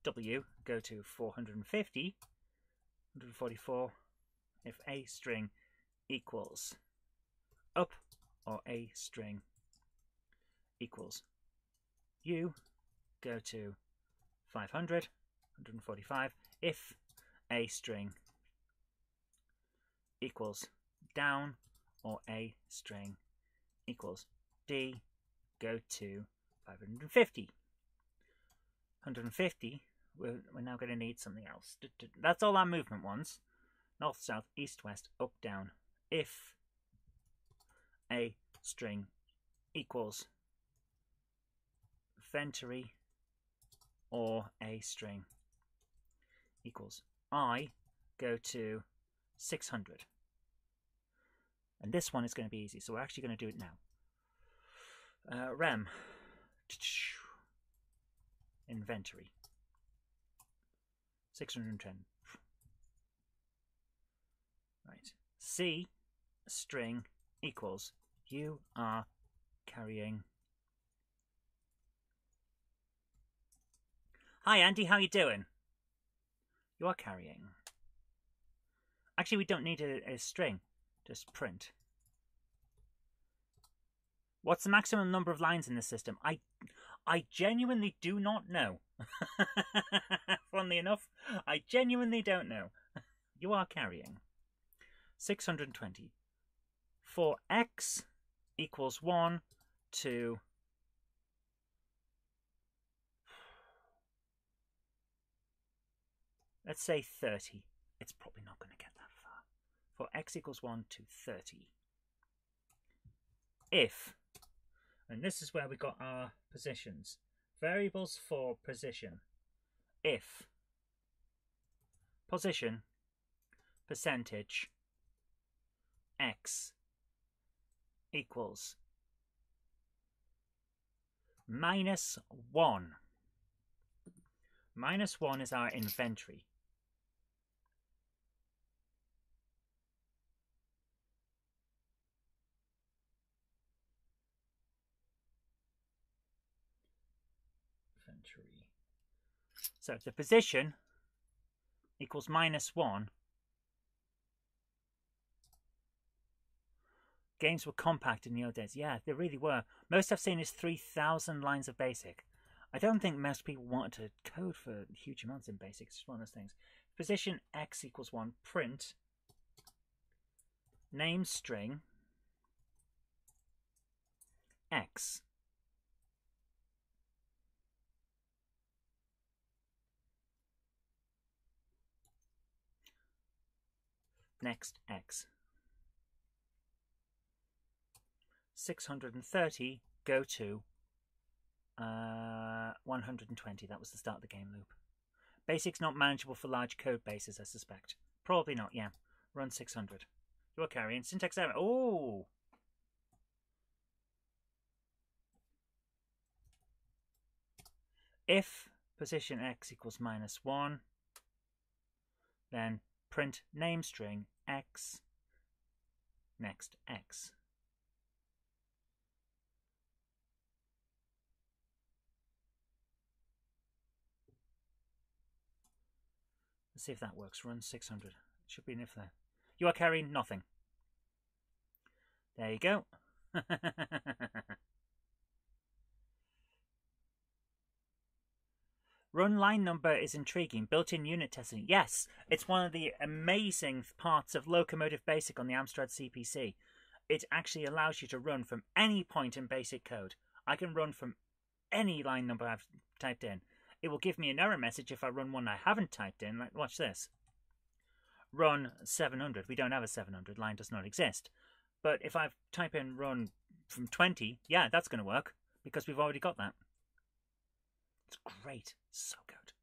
W, go to four hundred fifty, one hundred forty-four. If a string equals up, or a string equals U, go to five hundred, one hundred forty-five. If a string equals down, or a string equals D, go to five hundred fifty. one hundred fifty. We're, we're now going to need something else. That's all our movement ones. North, south, east, west, up, down. If a string equals Venturi, or a string equals I, go to six hundred. And this one is going to be easy, so we're actually going to do it now. Uh, rem. Inventory. six hundred ten. Right. C string equals you are carrying. Hi Andy, how you doing? You are carrying. Actually, we don't need a, a string. Just print. What's the maximum number of lines in this system? I I genuinely do not know. Funnily enough, I genuinely don't know. You are carrying. six hundred twenty. For x equals one to... Let's say thirty. It's probably not going to get that far. For x equals one to thirty. If... And this is where we got our positions. Variables for position. If position percentage x equals minus one. Minus one is our inventory. So if the position equals minus one, Games were compact in the old days. Yeah, they really were. Most I've seen is three thousand lines of BASIC. I don't think most people wanted to code for huge amounts in BASIC. It's just one of those things. Position X equals one. Print. Name string. X. Next, X. six hundred thirty, go to uh, one hundred twenty. That was the start of the game loop. BASIC's not manageable for large code bases, I suspect. Probably not, yeah. Run six hundred. You're carrying syntax error. Oh! If position X equals minus one, then print name string X, next X. Let's see if that works. Run six hundred. Should be an if there. You are carrying nothing. There you go. Run line number is intriguing. Built-in unit testing. Yes, it's one of the amazing parts of Locomotive Basic on the Amstrad C P C. It actually allows you to run from any point in BASIC code. I can run from any line number I've typed in. It will give me an error message if I run one I haven't typed in. Like, watch this. Run seven hundred. We don't have a seven hundred. Line does not exist. But if I type in run from twenty, yeah, that's going to work because we've already got that. It's great. So good.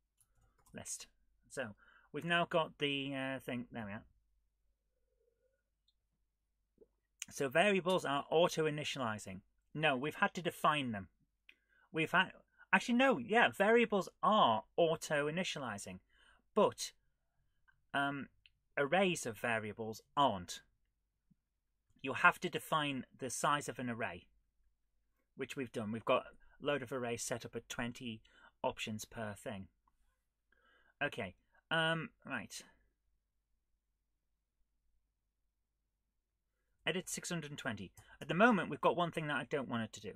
List. So we've now got the uh, thing. There we are. So variables are auto-initializing. No, we've had to define them. We've had... Actually, no. Yeah, variables are auto-initializing. But um, arrays of variables aren't. You have to define the size of an array, which we've done. We've got... load of arrays set up at twenty options per thing. Okay, um, right. Edit six hundred twenty. At the moment, we've got one thing that I don't want it to do.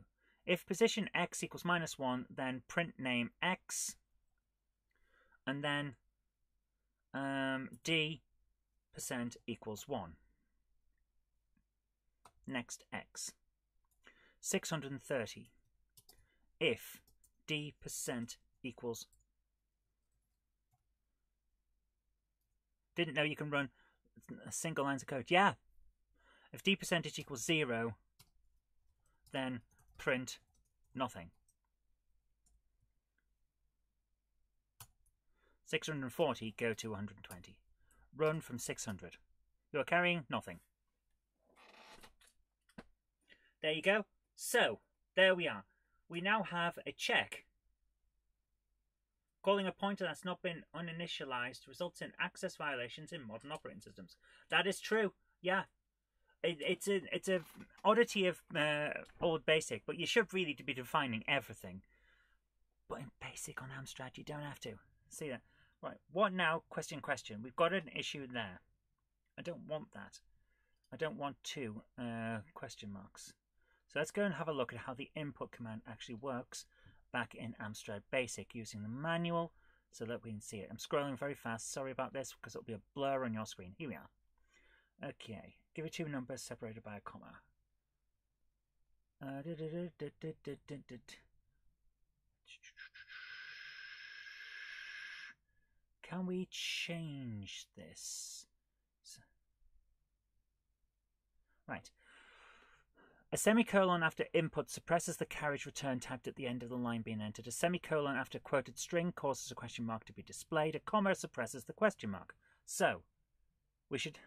If position X equals minus one, then print name X, and then um, D percent equals one. Next X. six hundred thirty. If D percent equals, didn't know you can run single lines of code. Yeah, if D percentage equals zero, then print nothing. six hundred forty, go to one hundred twenty. Run from six hundred. You are carrying nothing. There you go. So there we are. We now have a check. Calling a pointer that's not been uninitialized results in access violations in modern operating systems. That is true. Yeah, it, it's a it's a oddity of uh, old BASIC, but you should really be defining everything. But in BASIC on Amstrad, you don't have to. See that? Right. What now? Question. Question. We've got an issue there. I don't want that. I don't want two uh, question marks. So let's go and have a look at how the input command actually works back in Amstrad BASIC using the manual so that we can see it. I'm scrolling very fast. Sorry about this because it'll be a blur on your screen. Here we are. Okay. Give it two numbers separated by a comma. Uh, can we change this? Right. A semicolon after input suppresses the carriage return typed at the end of the line being entered. A semicolon after quoted string causes a question mark to be displayed. A comma suppresses the question mark. So we should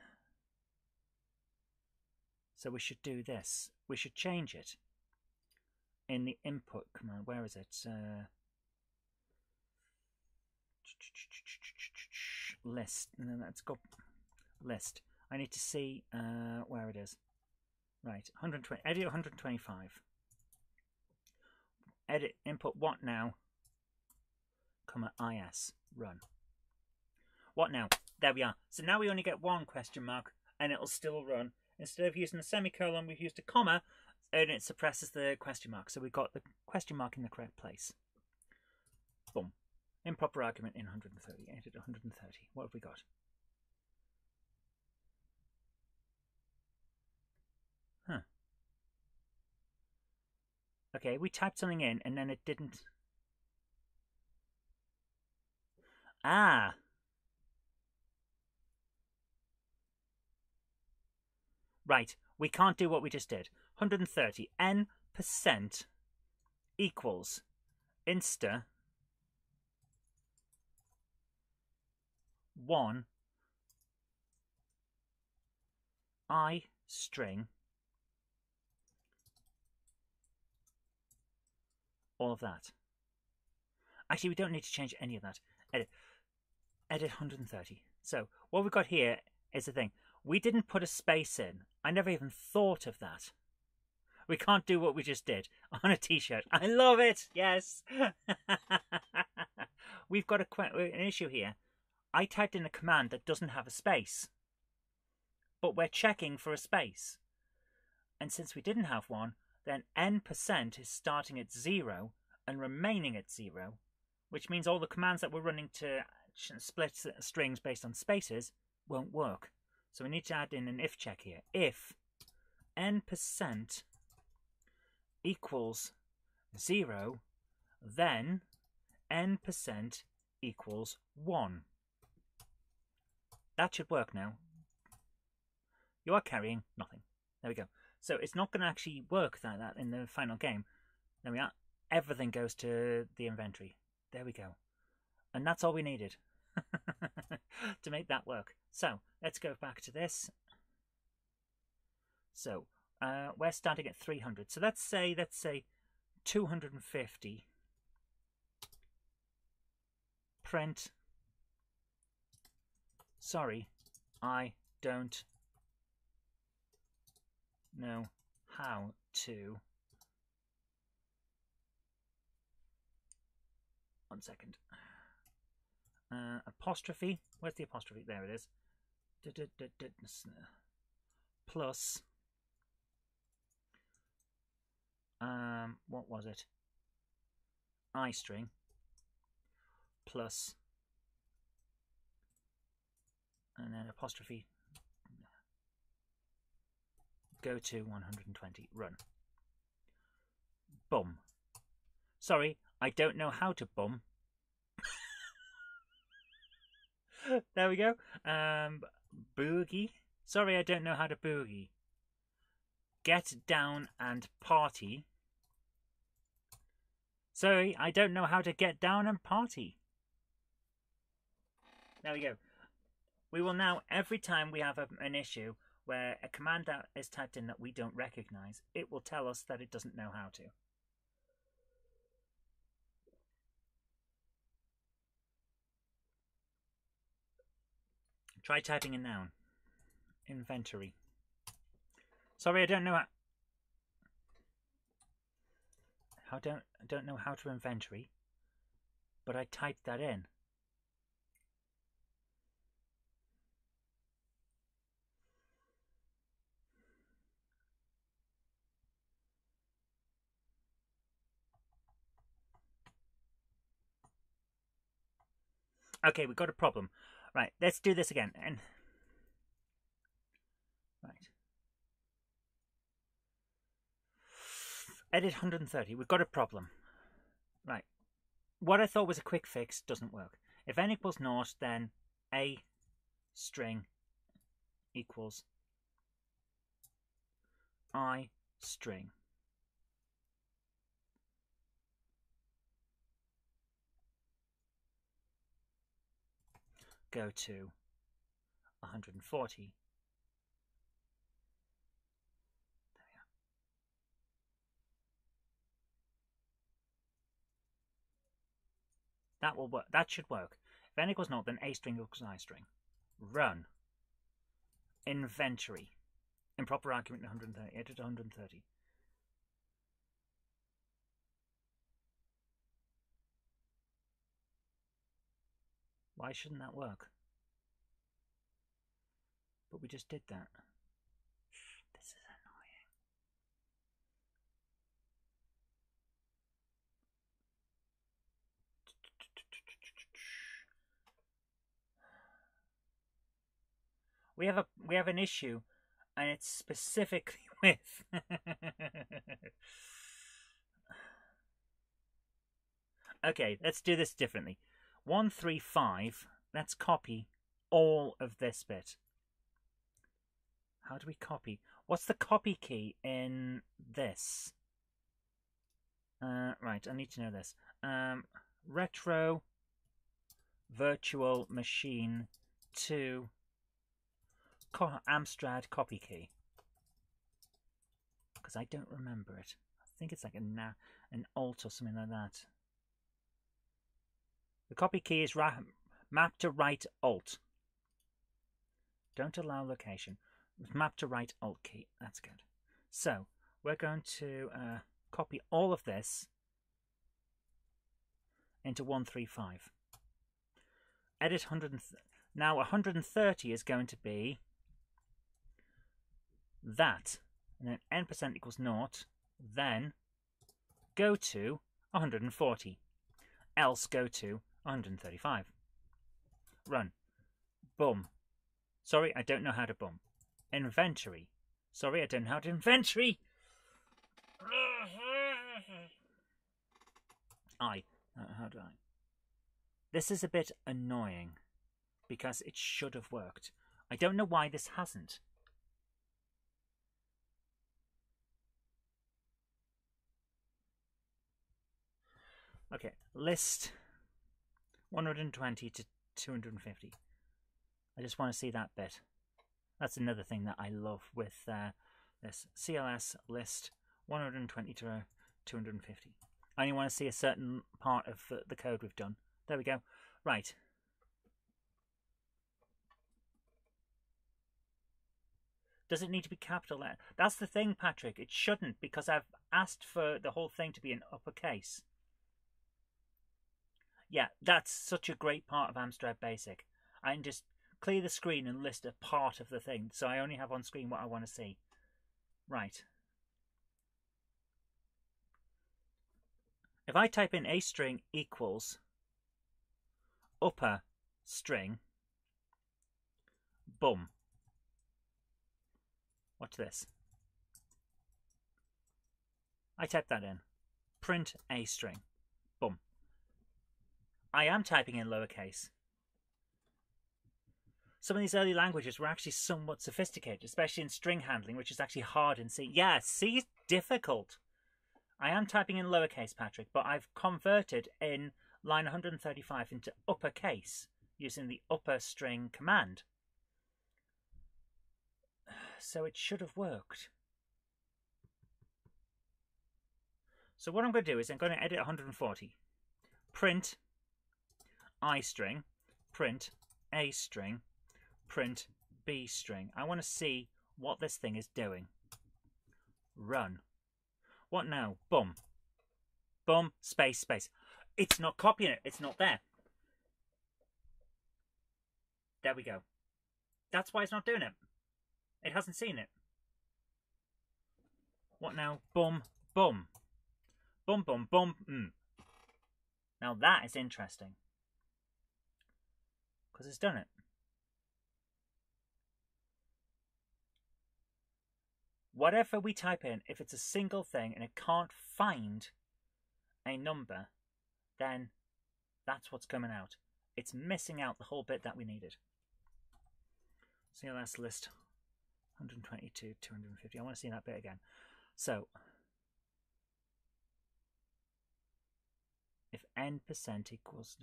So we should do this. We should change it in the input command. Where is it? Uh, list. And then that's got list. I need to see uh, where it is. Right, one hundred twenty, edit one hundred twenty-five. Edit input what now, comma is, run. What now? There we are. So now we only get one question mark and it'll still run Instead of using a semicolon, we've used a comma, and it suppresses the question mark. So we've got the question mark in the correct place. Boom. Improper argument in one hundred thirty. Edit one hundred thirty. What have we got? Huh. Okay, we typed something in, and then it didn't... Ah! Right, we can't do what we just did. one hundred thirty. N percent equals insta one I string all of that. Actually, we don't need to change any of that. Edit. Edit one hundred thirty. So what we've got here is the thing. We didn't put a space in. I never even thought of that. We can't do what we just did on a t-shirt. I love it. Yes. We've got a qu an issue here. I typed in a command that doesn't have a space, but we're checking for a space. And since we didn't have one, then n percent is starting at zero and remaining at zero, which means all the commands that we're running to split strings based on spaces won't work. So we need to add in an if check here. If n percent equals zero, then n percent equals one. That should work now. You are carrying nothing. There we go. So it's not going to actually work like that in the final game. There we are. Everything goes to the inventory. There we go. And that's all we needed to make that work. So let's go back to this. So uh, we're starting at three hundred. So let's say, let's say two hundred fifty. Print. Sorry, I don't know how to. One second. Uh, apostrophe. Where's the apostrophe? There it is. Plus, um, what was it? I string plus, and then apostrophe. Go to one hundred twenty. Run. Bum. Sorry, I don't know how to bum. There we go. Um, boogie. Sorry, I don't know how to boogie. Get down and party. Sorry, I don't know how to get down and party. There we go. We will now, every time we have a, an issue where a command that is typed in that we don't recognize, it will tell us that it doesn't know how to. Try typing a noun. Inventory. Sorry, I don't know how. I don't I don't know how to inventory, but I typed that in. Okay, we've got a problem. Right, let's do this again. And right. Edit one hundred thirty. We've got a problem. Right. What I thought was a quick fix doesn't work. If n equals naught, then a string equals I string. Go to one hundred forty. There we are. That will work. That should work. If n equals naught, then a string equals I string. Run. Inventory. Improper argument one hundred thirty. Edit one hundred thirty. Why shouldn't that work? But we just did that. we have a we have an issue, and it's specifically with okay, let's do this differently. one three five, let's copy all of this bit. How do we copy? What's the copy key in this? Uh, right, I need to know this. Um, retro virtual machine to co Amstrad copy key. Because I don't remember it. I think it's like a na an alt or something like that. The copy key is ra map to right alt. Don't allow location. Map to right alt key. That's good. So we're going to uh, copy all of this into one three five. Edit one hundred. Now one hundred thirty is going to be that, and then n percent equals naught. Then go to one hundred forty. Else go to one hundred thirty-five. Run. Boom. Sorry, I don't know how to boom. Inventory. Sorry, I don't know how to inventory. I. How do I? This is a bit annoying because it should have worked. I don't know why this hasn't. Okay, list one hundred twenty to two hundred fifty. I just want to see that bit. That's another thing that I love with uh, this C L S list one hundred twenty to two hundred fifty. I only want to see a certain part of the code we've done. There we go. Right. Does it need to be capital letter? That's the thing, Patrick. It shouldn't, because I've asked for the whole thing to be in uppercase. Yeah, that's such a great part of Amstrad Basic. I can just clear the screen and list a part of the thing, so I only have on screen what I want to see. Right. If I type in a string equals upper string, boom. Watch this. I type that in. Print a string. Boom. I am typing in lowercase. Some of these early languages were actually somewhat sophisticated, especially in string handling, which is actually hard in C. Yeah, C is difficult. I am typing in lowercase, Patrick, but I've converted in line one hundred thirty-five into uppercase using the upper string command. So it should have worked. So what I'm going to do is I'm going to edit one hundred forty. Print I string, print A string, print B string. I want to see what this thing is doing. Run. What now? Boom. Boom. Space, space. It's not copying it. It's not there. There we go. That's why it's not doing it. It hasn't seen it. What now? Boom, boom. Boom, boom, boom. Mm. Now that is interesting. Because it's done it. Whatever we type in, if it's a single thing and it can't find a number, then that's what's coming out. It's missing out the whole bit that we needed. C L S list one hundred twenty to two hundred fifty. I want to see that bit again. So, if n percent equals...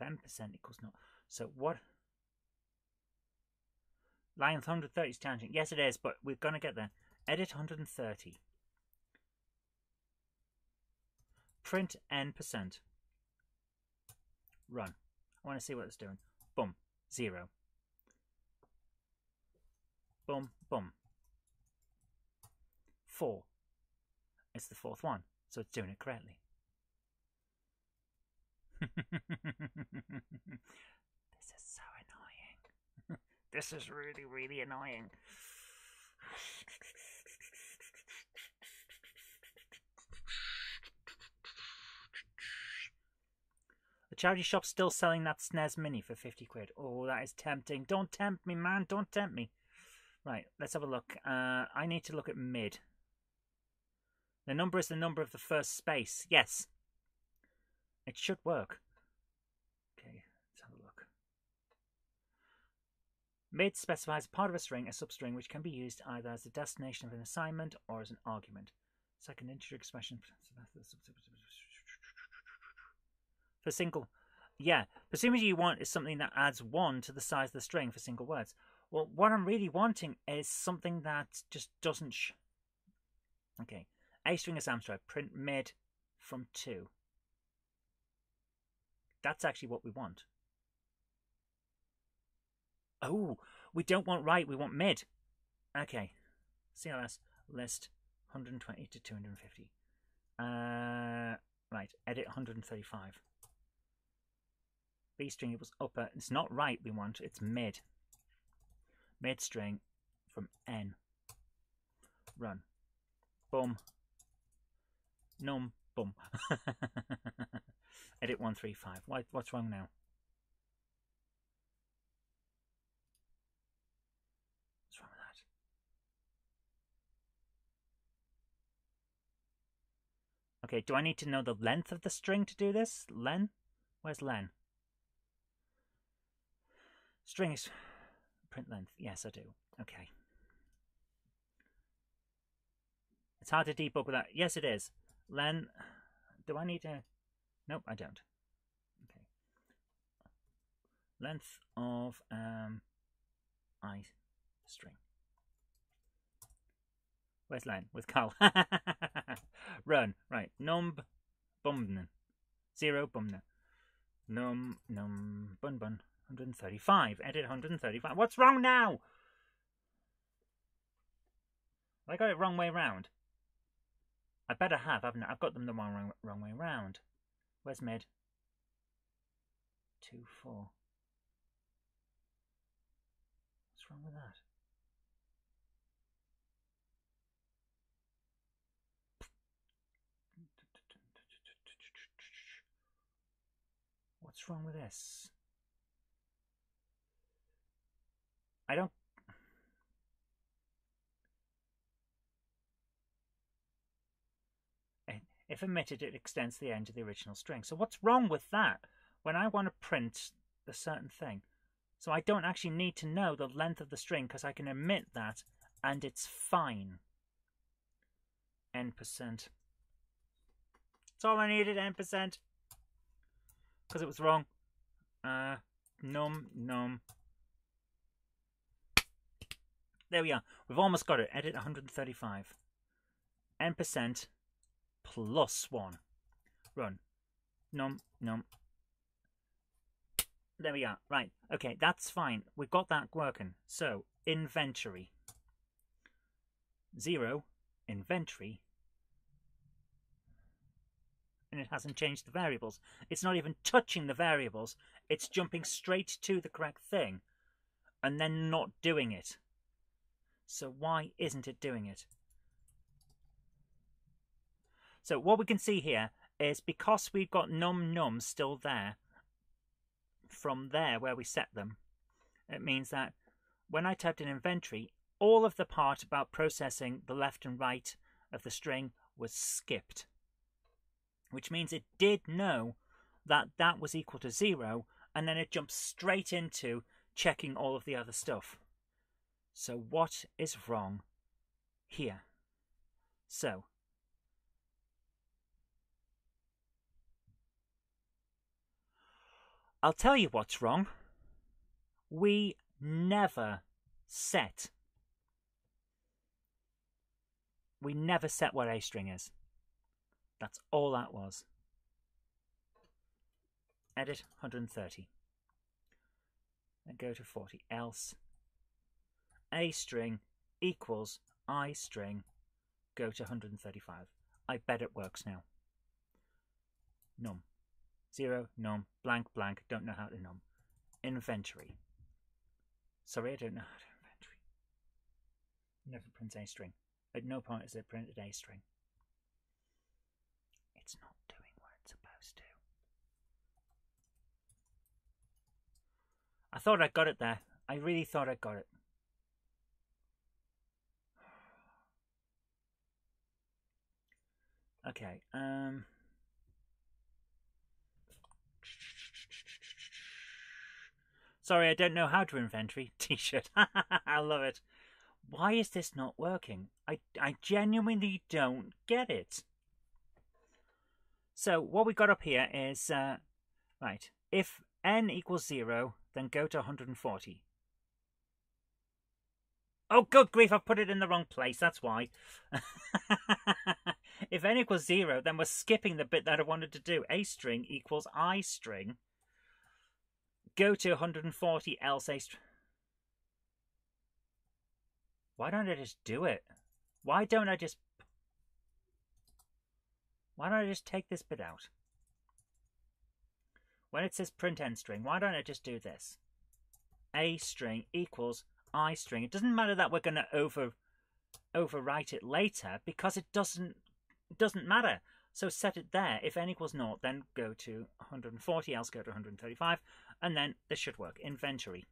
N percent equals not. So what? Line one hundred thirty is tangent. Yes, it is, but we're going to get there. Edit one hundred thirty. Print N percent. Run. I want to see what it's doing. Boom. Zero. Boom. Boom. Four. It's the fourth one, so it's doing it correctly. This is so annoying. This is really, really annoying. charity shop's still selling that S N E S Mini for fifty quid. Oh, that is tempting. Don't tempt me, man. Don't tempt me. Right, let's have a look. Uh, I need to look at mid. The number is the number of the first space. Yes. It should work. Okay, let's have a look. Mid specifies part of a string, a substring, which can be used either as the destination of an assignment or as an argument. Second integer expression. For single. Yeah. Presumably you want is something that adds one to the size of the string for single words. Well, what I'm really wanting is something that just doesn't... Sh okay. A string is Amstrad. Print mid from two. That's actually what we want. Oh, we don't want right. We want mid. Okay. C L S list one hundred twenty to two hundred fifty. Uh, right. Edit one hundred thirty-five. B string equals upper. It's not right we want. It's mid. Mid string from N. Run. Bum. Num. Bum. Edit one thirty-five. Why, what's wrong now? What's wrong with that? Okay, do I need to know the length of the string to do this? Len? Where's len? String is... print length. Yes, I do. Okay. It's hard to debug with that. Yes, it is. Len... do I need to... nope, I don't. Okay. Length of um, I string. Where's line? With Carl. Run. Right. Numb. Bumnen. Zero. Bumnen. Num. Num. Bun. Bun. one hundred thirty-five. Edit one hundred thirty-five. What's wrong now? I got it wrong way round. I better have, haven't I? I've got them the wrong, wrong way round. Where's mid? Two, four. What's wrong with that? What's wrong with this? I don't... If omitted, it extends the end of the original string. So what's wrong with that when I want to print a certain thing? So I don't actually need to know the length of the string because I can omit that and it's fine. N percent. That's all I needed, N percent. Because it was wrong. Uh, num, num. There we are. We've almost got it. Edit one hundred thirty-five. N percent. Plus one. Run. Num, num. There we are. Right. Okay, that's fine. We've got that working. So, inventory. Zero. Inventory. And it hasn't changed the variables. It's not even touching the variables. It's jumping straight to the correct thing. And then not doing it. So why isn't it doing it? So what we can see here is because we've got num num still there, from there where we set them, it means that when I typed in inventory, all of the part about processing the left and right of the string was skipped. Which means it did know that that was equal to zero, and then it jumped straight into checking all of the other stuff. So what is wrong here? So... I'll tell you what's wrong. We never set. We never set what A string is. That's all that was. Edit one hundred thirty. And go to forty. Else. A string equals I string. Go to one hundred thirty-five. I bet it works now. Num. Zero, num, blank, blank, don't know how to num. Inventory. Sorry, I don't know how to inventory. Never prints A string. At no point is it printed A string. It's not doing what it's supposed to. I thought I got it there. I really thought I got it. Okay, um... sorry, I don't know how to inventory. T-shirt. I love it. Why is this not working? I, I genuinely don't get it. So what we got up here is, uh, right, if n equals zero, then go to one hundred forty. Oh, good grief, I've put it in the wrong place, that's why. If n equals zero, then we're skipping the bit that I wanted to do. A string equals I string. Go to one hundred forty, else a string. Why don't I just do it? Why don't I just... Why don't I just take this bit out? When it says print n string, why don't I just do this? A string equals I string. It doesn't matter that we're going to over overwrite it later because it doesn't it doesn't matter. So set it there. If n equals naught, then go to one hundred forty, else go to one hundred thirty-five, and then this should work. Inventory.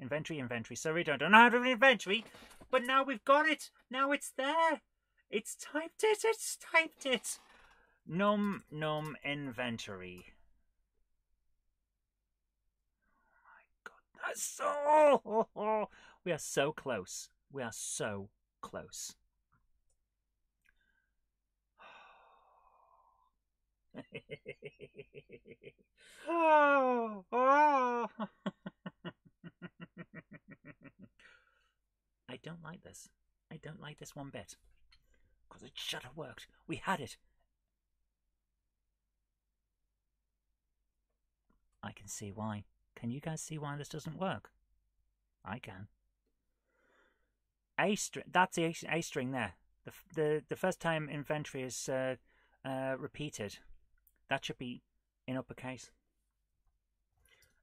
Inventory, inventory. Sorry, don't know how to inventory, but now we've got it. Now it's there. It's typed it. It's typed it. Num, num, inventory. Oh my god. That's so... Oh, oh, oh. We are so close. We are so close. Oh, oh. I don't like this. I don't like this one bit. Because it should have worked. We had it. I can see why. Can you guys see why this doesn't work? I can. A string. That's the A string there. The the the first time inventory is uh, uh, repeated, that should be in uppercase.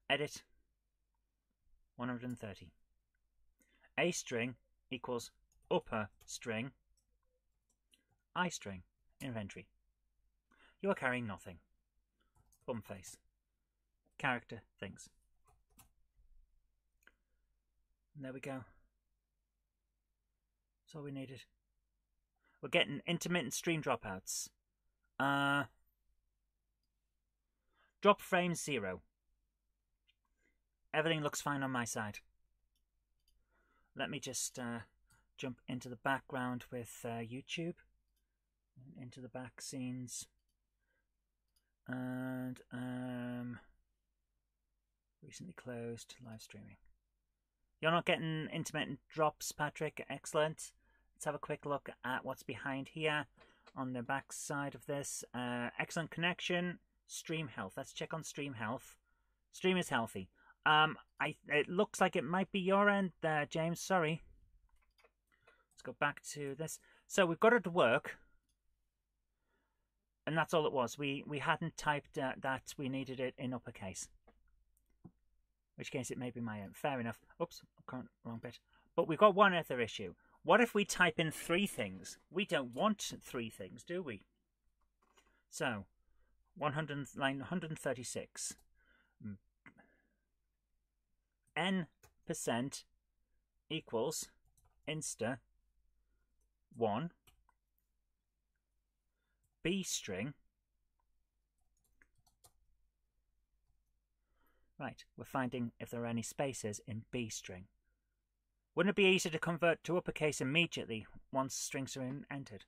Edit. one hundred thirty. A string equals upper string. I string. Inventory. You are carrying nothing. Bum face. Character things. And there we go. That's all we needed. We're getting intermittent stream dropouts. Uh, drop frame zero. Everything looks fine on my side. Let me just uh, jump into the background with uh, YouTube. Into the back scenes. And um, recently closed live streaming. You're not getting intermittent drops, Patrick. Excellent. Let's have a quick look at what's behind here on the back side of this. Uh, excellent connection. Stream health. Let's check on stream health. Stream is healthy. Um, I. It looks like it might be your end there, James. Sorry. Let's go back to this. So we've got it to work. And that's all it was. We we hadn't typed uh, that we needed it in uppercase. In which case it may be my own. Fair enough. Oops, wrong bit. But we've got one other issue. What if we type in three things? We don't want three things, do we? So, one hundred, line one hundred thirty-six. N percent equals insta one. B string. Right, we're finding if there are any spaces in B string. Wouldn't it be easier to convert to uppercase immediately once strings are in, entered?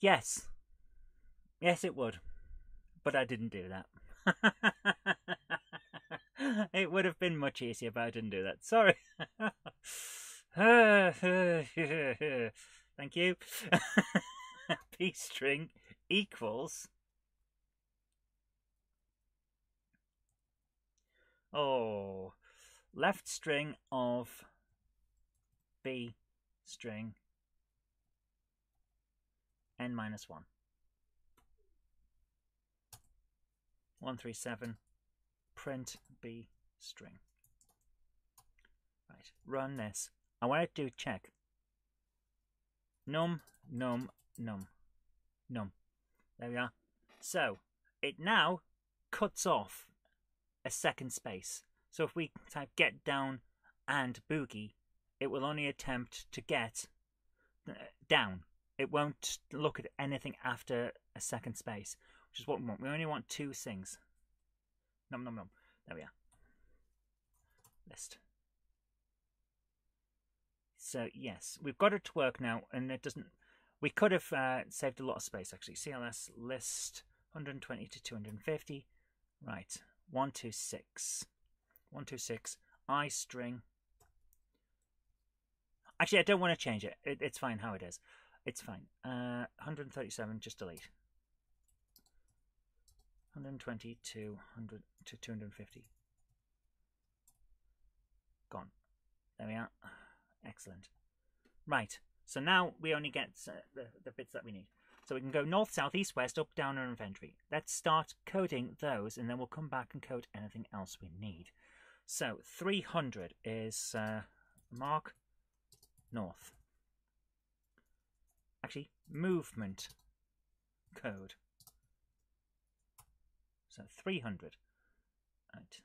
Yes. Yes, it would. But I didn't do that. It would have been much easier if I didn't do that. Sorry. Thank you. P string equals. Oh. Left string of B string N minus one. one three seven. Print B string. Right, run this. I want to do check. Num, num, num, num. There we are. So it now cuts off a second space. So if we type get down and boogie, it will only attempt to get down. It won't look at anything after a second space, which is what we want. We only want two things. Nom nom nom. There we are. List. So yes, we've got it to work now, and it doesn't. We could have uh, saved a lot of space actually. C L S list one twenty to two fifty. Right, one twenty-six. one twenty-six. I string. Actually, I don't want to change it. it. It's fine how it is. It's fine. Uh, one thirty-seven, just delete. one twenty to two fifty. Gone. There we are. Excellent. Right. So now we only get uh, the, the bits that we need. So we can go north, south, east, west, up, down our inventory. Let's start coding those, and then we'll come back and code anything else we need. So three hundred is uh, mark north. Actually, movement code. So three hundred. Right.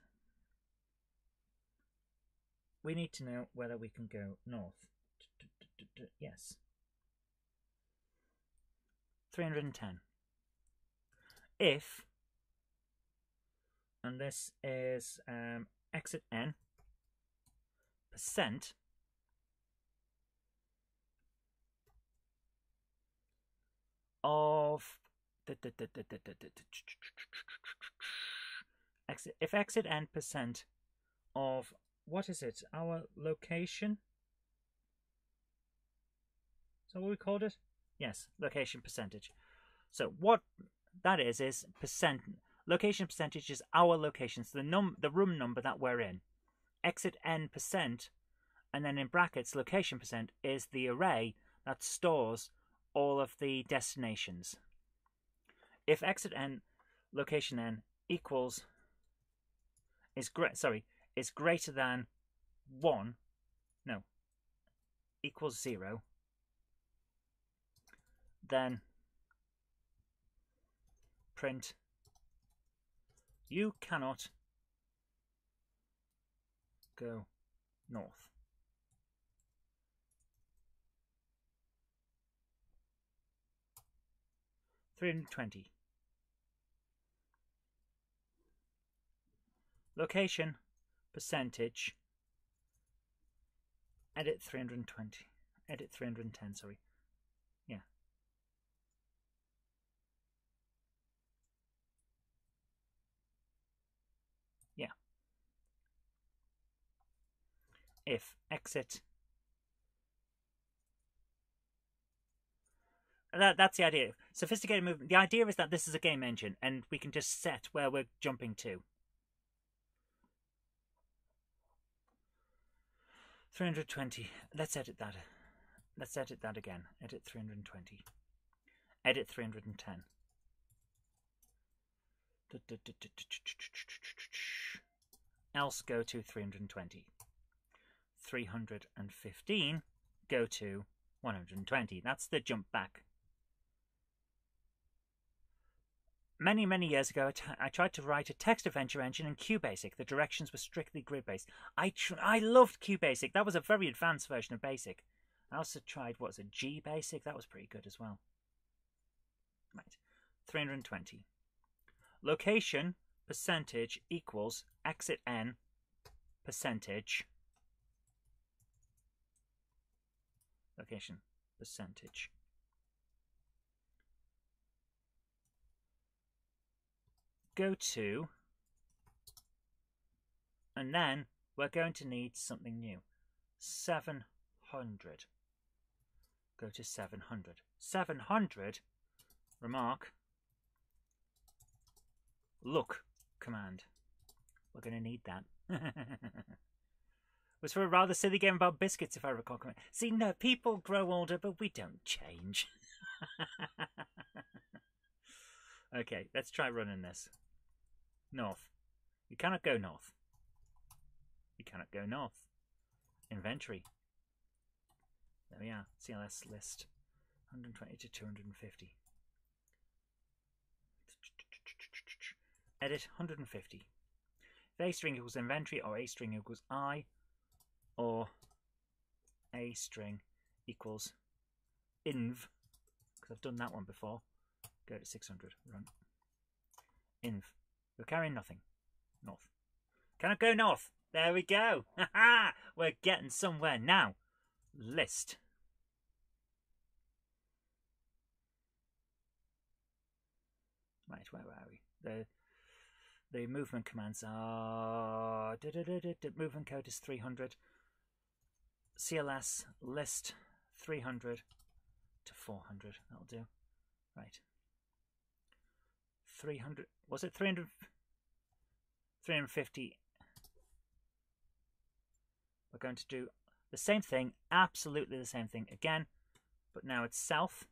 We need to know whether we can go north. Yes. three hundred ten. If, and this is um, exit N, percent, of the, the, the, the, the, the, the, exit, if exit n percent of what is it, our location, is that what we called it? Yes, location percentage. So what that is is percent location percentage is our location, so the num the room number that we're in. Exit n percent, and then in brackets location percent is the array that stores all of the destinations. If exit n location n equals is great sorry is greater than one, no, equals zero, then print you cannot go north. three hundred twenty. Location, percentage, edit three hundred twenty, edit three hundred ten, sorry. Yeah. Yeah. If exit. That, that's the idea. Sophisticated movement. The idea is that this is a game engine, and we can just set where we're jumping to. three hundred twenty. Let's edit that. Let's edit that again. Edit three hundred twenty. Edit three hundred ten. Else go to three hundred twenty. three hundred fifteen. Go to one hundred twenty. That's the jump back. Many, many years ago, I, t I tried to write a text adventure engine in QBasic. The directions were strictly grid-based. I tr I loved QBasic. That was a very advanced version of BASIC. I also tried, what was it, GBasic? That was pretty good as well. Right, three hundred twenty. Location percentage equals exit N percentage. Location percentage. Go to, and then we're going to need something new. seven hundred. Go to seven hundred. seven hundred, remark, look command. We're going to need that. It was for a rather silly game about biscuits, if I recall correctly. See, no, people grow older, but we don't change. Okay, let's try running this. North. You cannot go north. You cannot go north. Inventory. There we are. C L S list. one twenty to two fifty. Edit one hundred fifty. If A string equals inventory or A string equals I or A string equals inv, because I've done that one before, go to six hundred, run. Inv. We're carrying nothing. North. Can I go north? There we go. Ha ha! We're getting somewhere now. List. Right, where are we? The the movement commands are da, da, da, da, da. Movement code is three hundred. C L S list three hundred to four hundred. That'll do. Right. three hundred. Was it three hundred? three hundred fifty. We're going to do the same thing, absolutely the same thing again, but now it's south.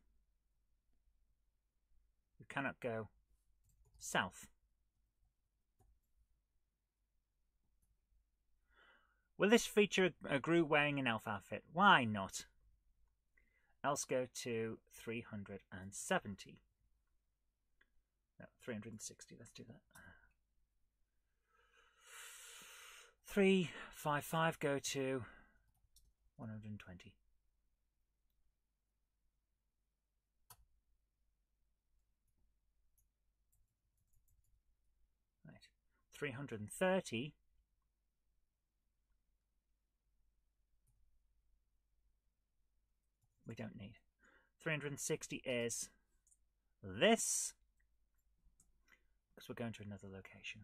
You cannot go south. Will this feature a Gru wearing an elf outfit? Why not? Else go to three hundred seventy. No, three hundred sixty. Let's do that. three fifty-five, go to one hundred twenty. Right. three hundred thirty. We don't need. three hundred sixty is this, because we're going to another location.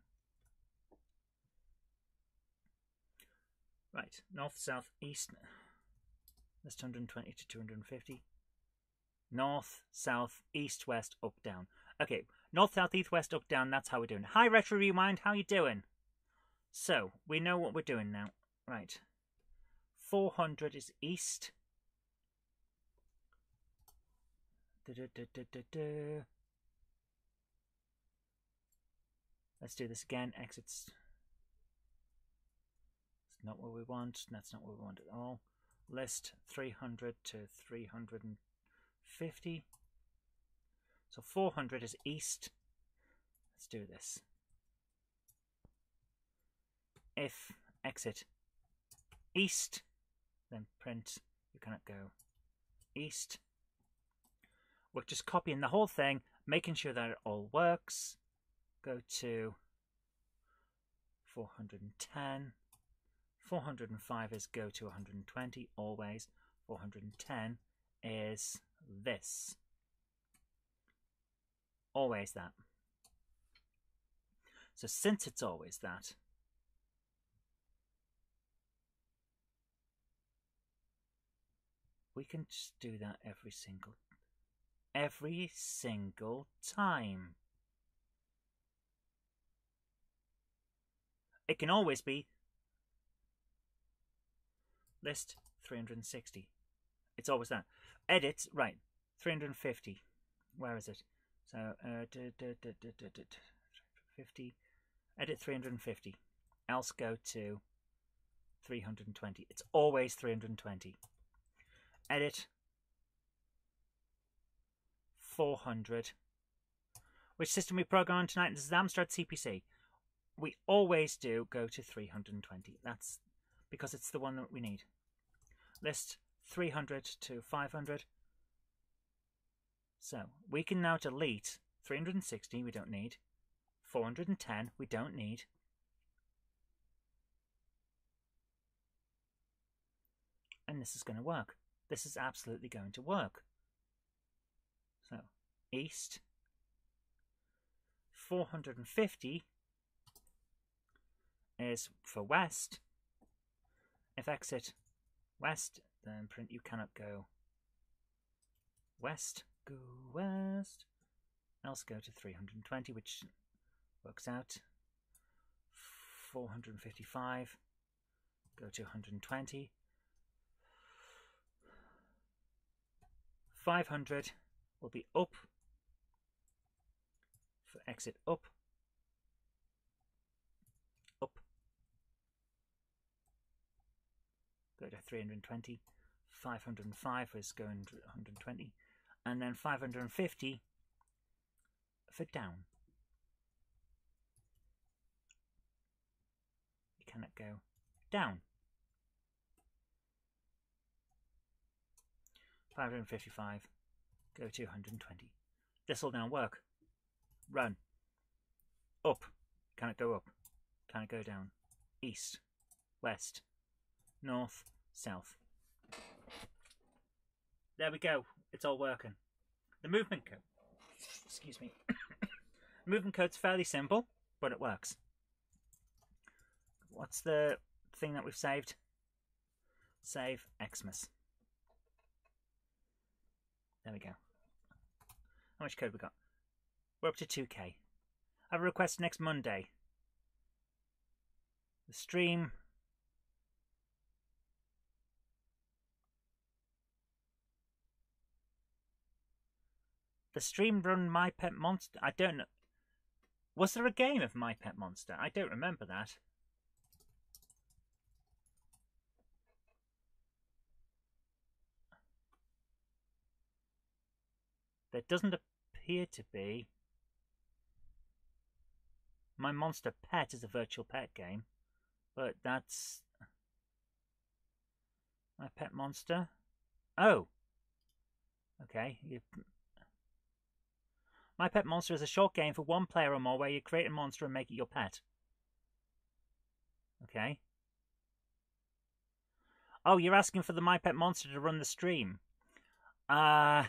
Right, north, south, east. That's one hundred twenty to two hundred fifty. North, south, east, west, up, down. Okay, north, south, east, west, up, down. That's how we're doing. Hi, Retro Rewind. How you doing? So, we know what we're doing now. Right. four hundred is east. Da, da, da, da, da, da. Let's do this again. Exits. Not what we want. That's not what we want at all. List three hundred to three hundred fifty. So four hundred is east. Let's do this. If exit east, then print you cannot go east. We're just copying the whole thing, making sure that it all works. Go to four hundred ten. four hundred five is go to one hundred twenty, always. four hundred ten is this. Always that. So since it's always that, we can just do that every single, every single time. It can always be list three hundred sixty. It's always that. Edit, right, three hundred fifty. Where is it? So, uh, da, da, da, da, da, da, fifty. Edit three hundred fifty. Else go to three hundred twenty. It's always three hundred twenty. Edit four hundred. Which system we program on tonight? This is Amstrad C P C. We always do go to three hundred twenty. That's because it's the one that we need. List three hundred to five hundred. So we can now delete three hundred sixty, we don't need. four hundred ten, we don't need. And this is going to work. This is absolutely going to work. So east, four hundred fifty is for west. If exit west, then print you cannot go west. Go west. Else go to three hundred twenty, which works out. four hundred fifty-five. Go to one hundred twenty. five hundred will be up. For exit up. Go to three hundred twenty, five hundred five is going to one hundred twenty, and then five hundred fifty for down. can it go down? five hundred fifty-five, go to one hundred twenty. This will now work. Run. Up. Can it go up? Can it go down? East. West. North. South. There we go. It's all working. The movement code. Excuse me. Movement code's fairly simple, but it works. What's the thing that we've saved? Save Xmas. There we go. How much code we got? We're up to two K. I have a request next Monday. The stream. The stream run My Pet Monster. I don't know. Was there a game of My Pet Monster? I don't remember that. There doesn't appear to be. My Monster Pet is a virtual pet game, but that's My Pet Monster. Oh, okay. You... My Pet Monster is a short game for one player or more, where you create a monster and make it your pet. Okay. Oh, you're asking for the My Pet Monster to run the stream. Uh,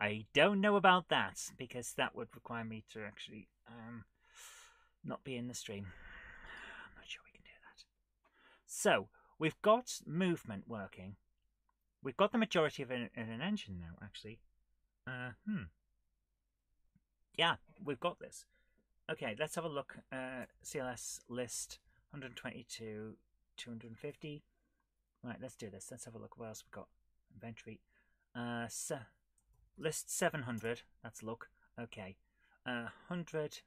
I don't know about that, because that would require me to actually um, not be in the stream. I'm not sure we can do that. So, we've got movement working. We've got the majority of it in an engine now, actually. Uh, hmm. Yeah, we've got this. Okay, let's have a look. Uh, C L S list, one twenty-two, two fifty. Right, let's do this. Let's have a look. What else we've got? Inventory. Uh, so list seven hundred, that's look, okay, uh, one hundred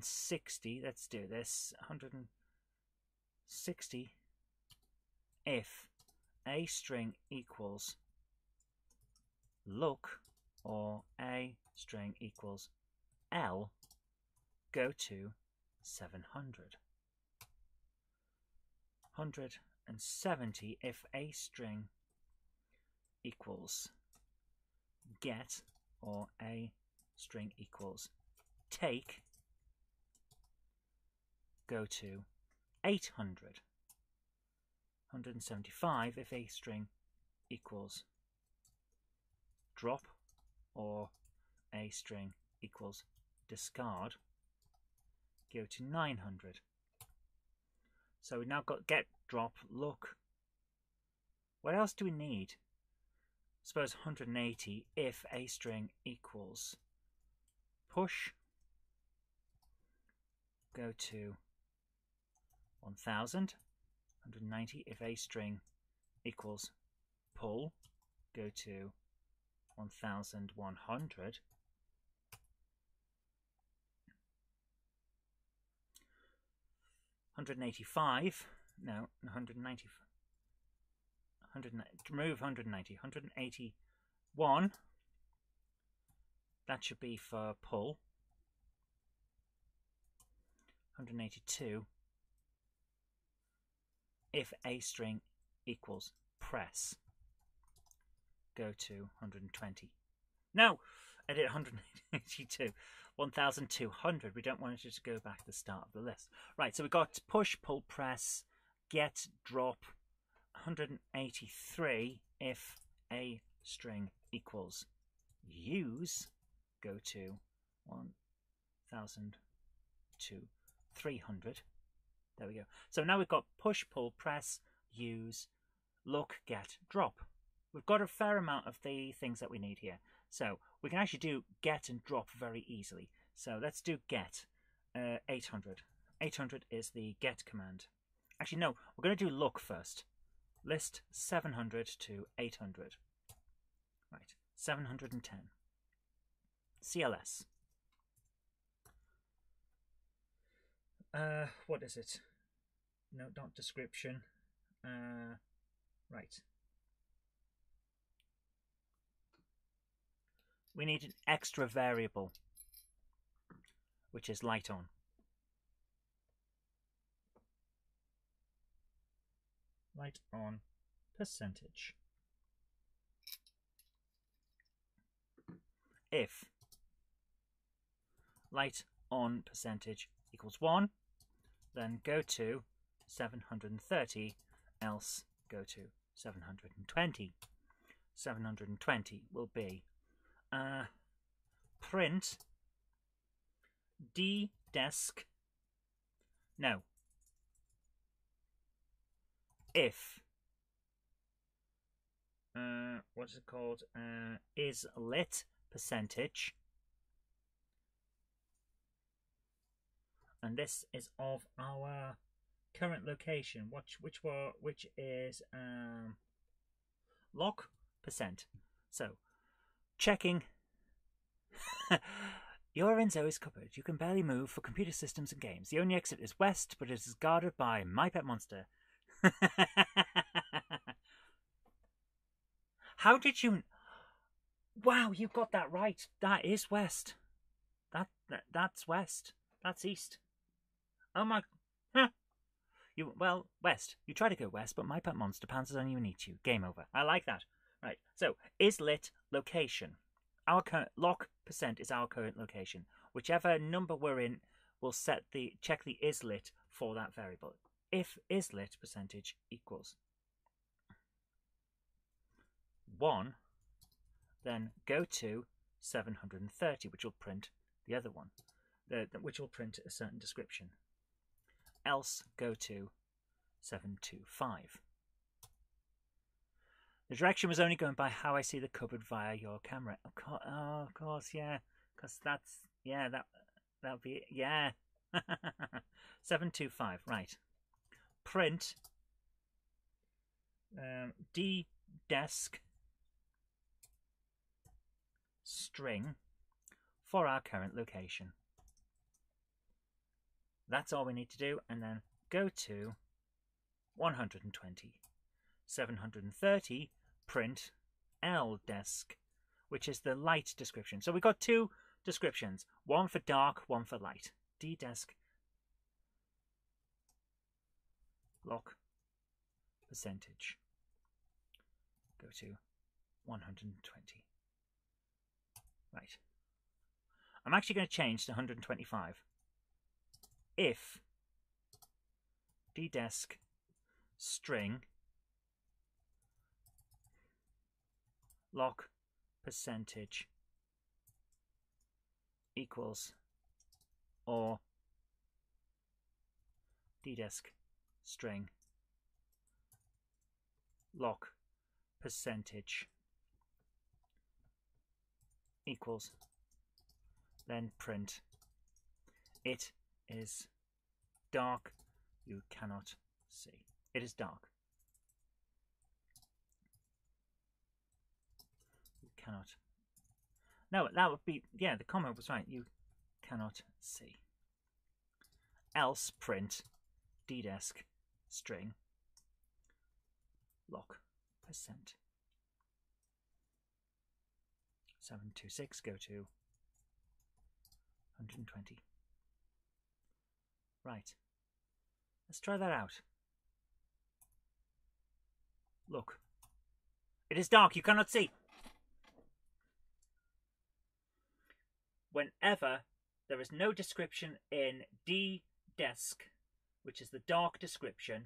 sixty, let's do this, one hundred sixty, if a string equals look or a string equals L, go to seven hundred, one hundred seventy, if a string equals get or a string equals take, go to eight hundred, one hundred seventy-five, if a string equals drop or a string equals discard, go to nine hundred. So we've now got get, drop, look. What else do we need? Suppose one hundred eighty, if a string equals push, go to one thousand, one hundred ninety, if a string equals pull, go to one thousand one hundred, one hundred eighty-five, no, one hundred ninety-five, remove one hundred ninety, one hundred eighty-one, that should be for pull, one hundred eighty-two, if a string equals press, go to one hundred twenty. No, I did one hundred eighty-two, one thousand two hundred, we don't want it to go back to the start of the list. Right, so we've got push, pull, press, get, drop, one hundred eighty-three, if a string equals use, go to one thousand two hundred, three hundred. There we go. So now we've got push, pull, press, use, look, get, drop. We've got a fair amount of the things that we need here. So we can actually do get and drop very easily. So let's do get, uh, eight hundred. eight hundred is the get command. Actually, no, we're going to do look first. List seven hundred to eight hundred. Right, seven hundred ten. C L S. Uh, what is it? No, not description. Uh, right. We need an extra variable, which is light on. light on percentage. If light on percentage equals one, then go to seven hundred thirty, else go to seven hundred twenty. seven hundred twenty will be uh, print D desk. No. If uh, what's it called? Uh, is lit percentage, and this is of our current location, which which were which is um, log percent. So checking. You're in Zoe's cupboard. You can barely move for computer systems and games. The only exit is west, but it is guarded by My Pet Monster. How did you... Wow, you got that right. That is west. That, that That's west. That's east. Oh my... Huh. You Well, west. You try to go west, but My Pet Monster pounces on you and eats you. Game over. I like that. Right, so, is lit location. Our current lock percent is our current location. Whichever number we're in will set the check the islet for that variable. If islet percentage equals one, then go to seven hundred thirty, which will print the other one, the, which will print a certain description. Else go to seven twenty-five. The direction was only going by how I see the cupboard via your camera. Of course, oh, of course, yeah, because that's yeah, that that'll be yeah. Seven two five, right? Print um, D desk string for our current location. That's all we need to do, and then go to one hundred and twenty. seven hundred thirty. Print L desk, which is the light description. So we've got two descriptions, one for dark, one for light. D desk lock percentage, go to one hundred twenty. Right, I'm actually going to change to one hundred twenty-five. If D desk string lock percentage equals or ddesk string lock percentage equals, then print it is dark, you cannot see. It is dark. Cannot. No, that would be, yeah, the comma was right. You cannot see. Else print ddesk string lock percent. seven twenty-six, go to one hundred twenty. Right. Let's try that out. Look. It is dark, you cannot see. Whenever there is no description in D desk, which is the dark description,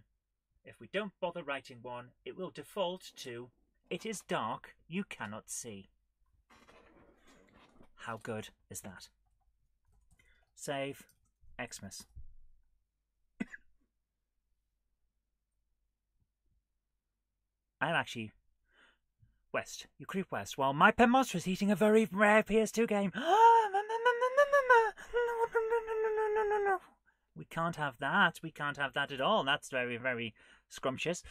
if we don't bother writing one, it will default to it is dark, you cannot see. How good is that? Save Xmas. I'm actually west. You creep west while My Pet Monster is eating a very rare P S two game. We can't have that. We can't have that at all. That's very, very scrumptious.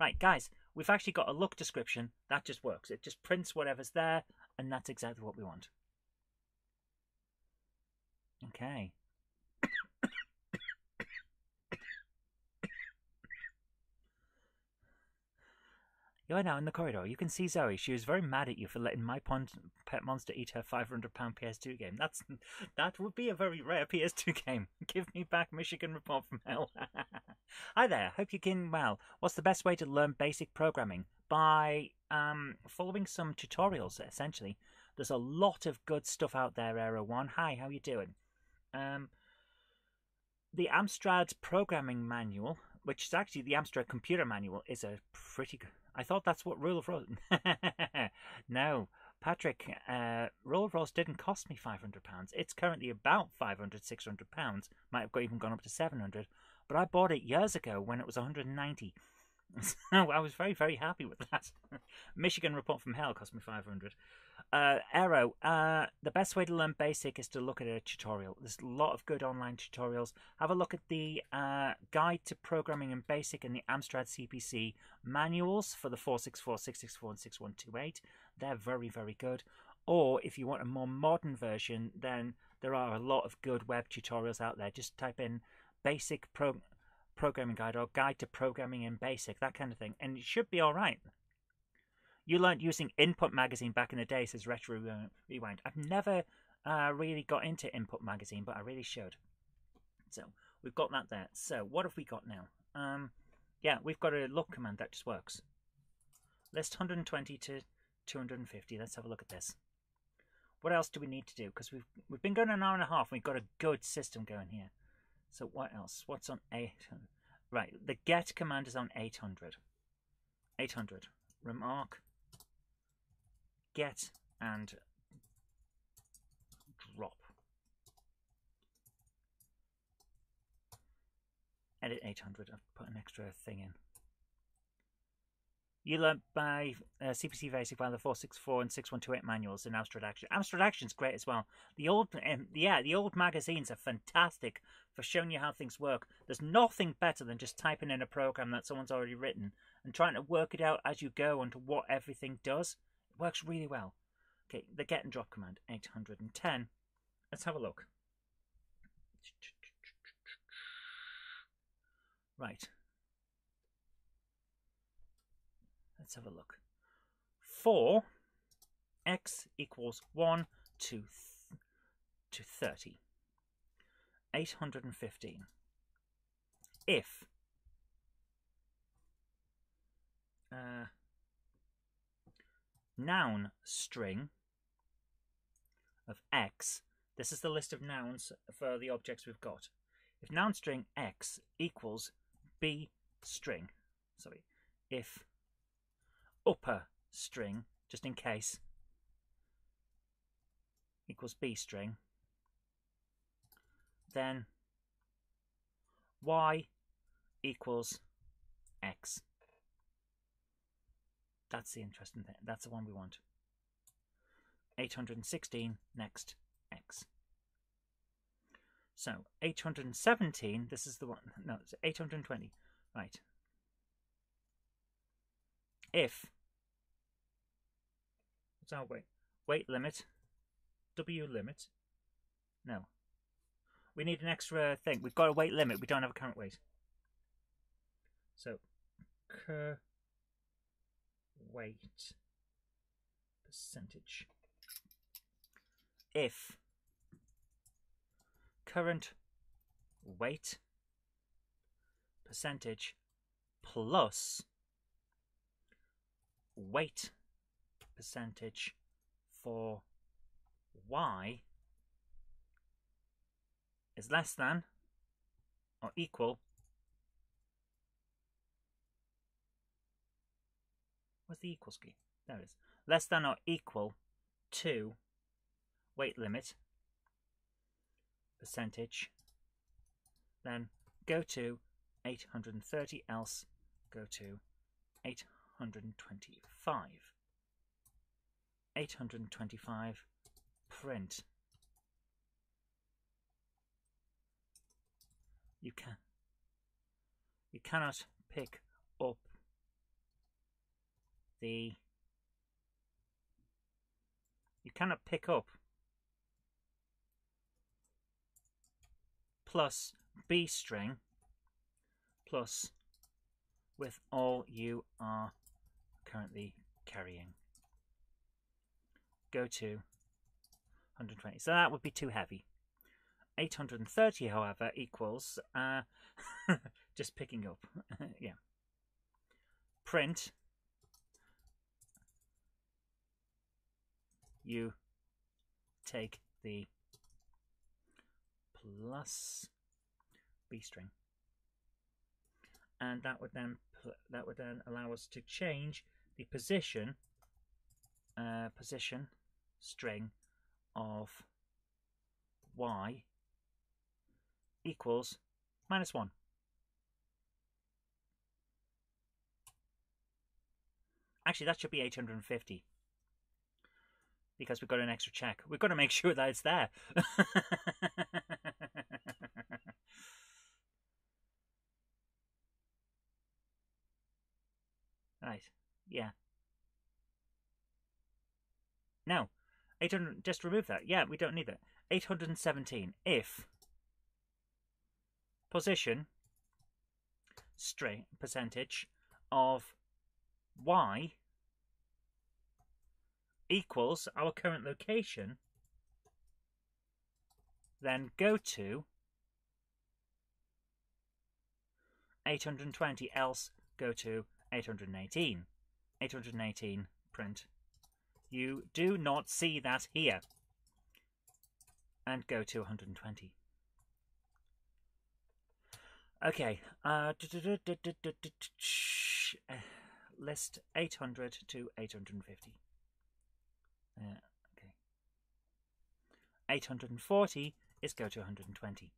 Right, guys, we've actually got a look description. That just works. It just prints whatever's there, and that's exactly what we want. Okay. You're now in the corridor. You can see Zoe. She was very mad at you for letting My Pet Monster eat her five hundred pound P S two game. That's That would be a very rare P S two game. Give me back Michigan Report from Hell. Hi there. Hope you're getting well. What's the best way to learn basic programming? By um, following some tutorials, essentially. There's a lot of good stuff out there, Aero one. Hi, how are you doing? Um, the Amstrad Programming Manual, which is actually the Amstrad Computer Manual, is a pretty good... I thought that's what Rule of Rose... No, Patrick, uh, Rule of Rose didn't cost me five hundred pounds. It's currently about five hundred, six hundred pounds. Might have even gone up to seven hundred. But I bought it years ago when it was one hundred ninety. So I was very, very happy with that. Michigan Report from Hell cost me five hundred. Uh, Aero, uh, the best way to learn basic is to look at a tutorial. There's a lot of good online tutorials. Have a look at the uh, Guide to Programming in Basic and the Amstrad C P C manuals for the four sixty-four, six sixty-four and sixty-one twenty-eight. They're very, very good. Or if you want a more modern version, then there are a lot of good web tutorials out there. Just type in basic pro programming guide or guide to programming in basic, that kind of thing, and it should be all right. You learned using Input Magazine back in the day, says Retro Rewind. I've never uh, really got into Input Magazine, but I really should. So we've got that there. So what have we got now? Um, yeah, we've got a look command that just works. List one hundred twenty to two hundred fifty. Let's have a look at this. What else do we need to do? Because we've we've been going an hour and a half. And we've got a good system going here. So what else? What's on eight? Right, the get command is on eight hundred. eight hundred. Remark, get, and drop. Edit eight hundred. I've put an extra thing in. You learnt by uh, C P C Basic by the four sixty-four and sixty-one twenty-eight manuals in Amstrad Action. Amstrad Action's great as well. The old, um, yeah, the old magazines are fantastic for showing you how things work. There's nothing better than just typing in a program that someone's already written and trying to work it out as you go onto what everything does. It works really well. Okay, the get and drop command, eight hundred ten. Let's have a look. Right. Let's have a look. For x equals one to thirty. eight hundred fifteen. If uh, noun string of x, this is the list of nouns for the objects we've got. If noun string x equals b string, sorry, if upper string, just in case, equals B string, then Y equals X. That's the interesting thing. That's the one we want. eight hundred sixteen, next, X. So, eight hundred seventeen, this is the one, no, it's eight hundred twenty, right. If, what's our weight? Weight limit, W limit, no. We need an extra thing. We've got a weight limit. We don't have a current weight. So, cur weight percentage. If current weight percentage plus weight percentage for y is less than or equal. Where's the equals key? There it is. Less than or equal to weight limit percentage. Then go to eight hundred thirty, else go to eight hundred twenty-five. eight hundred twenty-five, print. You can you cannot pick up the you cannot pick up plus B string plus with all you are currently carrying. Go to one hundred twenty. So that would be too heavy. eight hundred thirty, however, equals uh, just picking up. Yeah. Print. You take the plus B string, and that would then that would then allow us to change the position uh, position string of Y equals minus one. Actually, that should be eight hundred fifty. Because we've got an extra check. We've got to make sure that it's there. Right. Yeah. No. eight hundred, just remove that. Yeah, we don't need it. eight hundred seventeen. If position string percentage of Y equals our current location, then go to eight hundred twenty, else go to eight hundred eighteen. eight hundred eighteen, print. You do not see that here. And go to one hundred twenty. Okay. Uh, list eight hundred to eight hundred fifty. Uh, okay. eight hundred forty is go to one hundred twenty.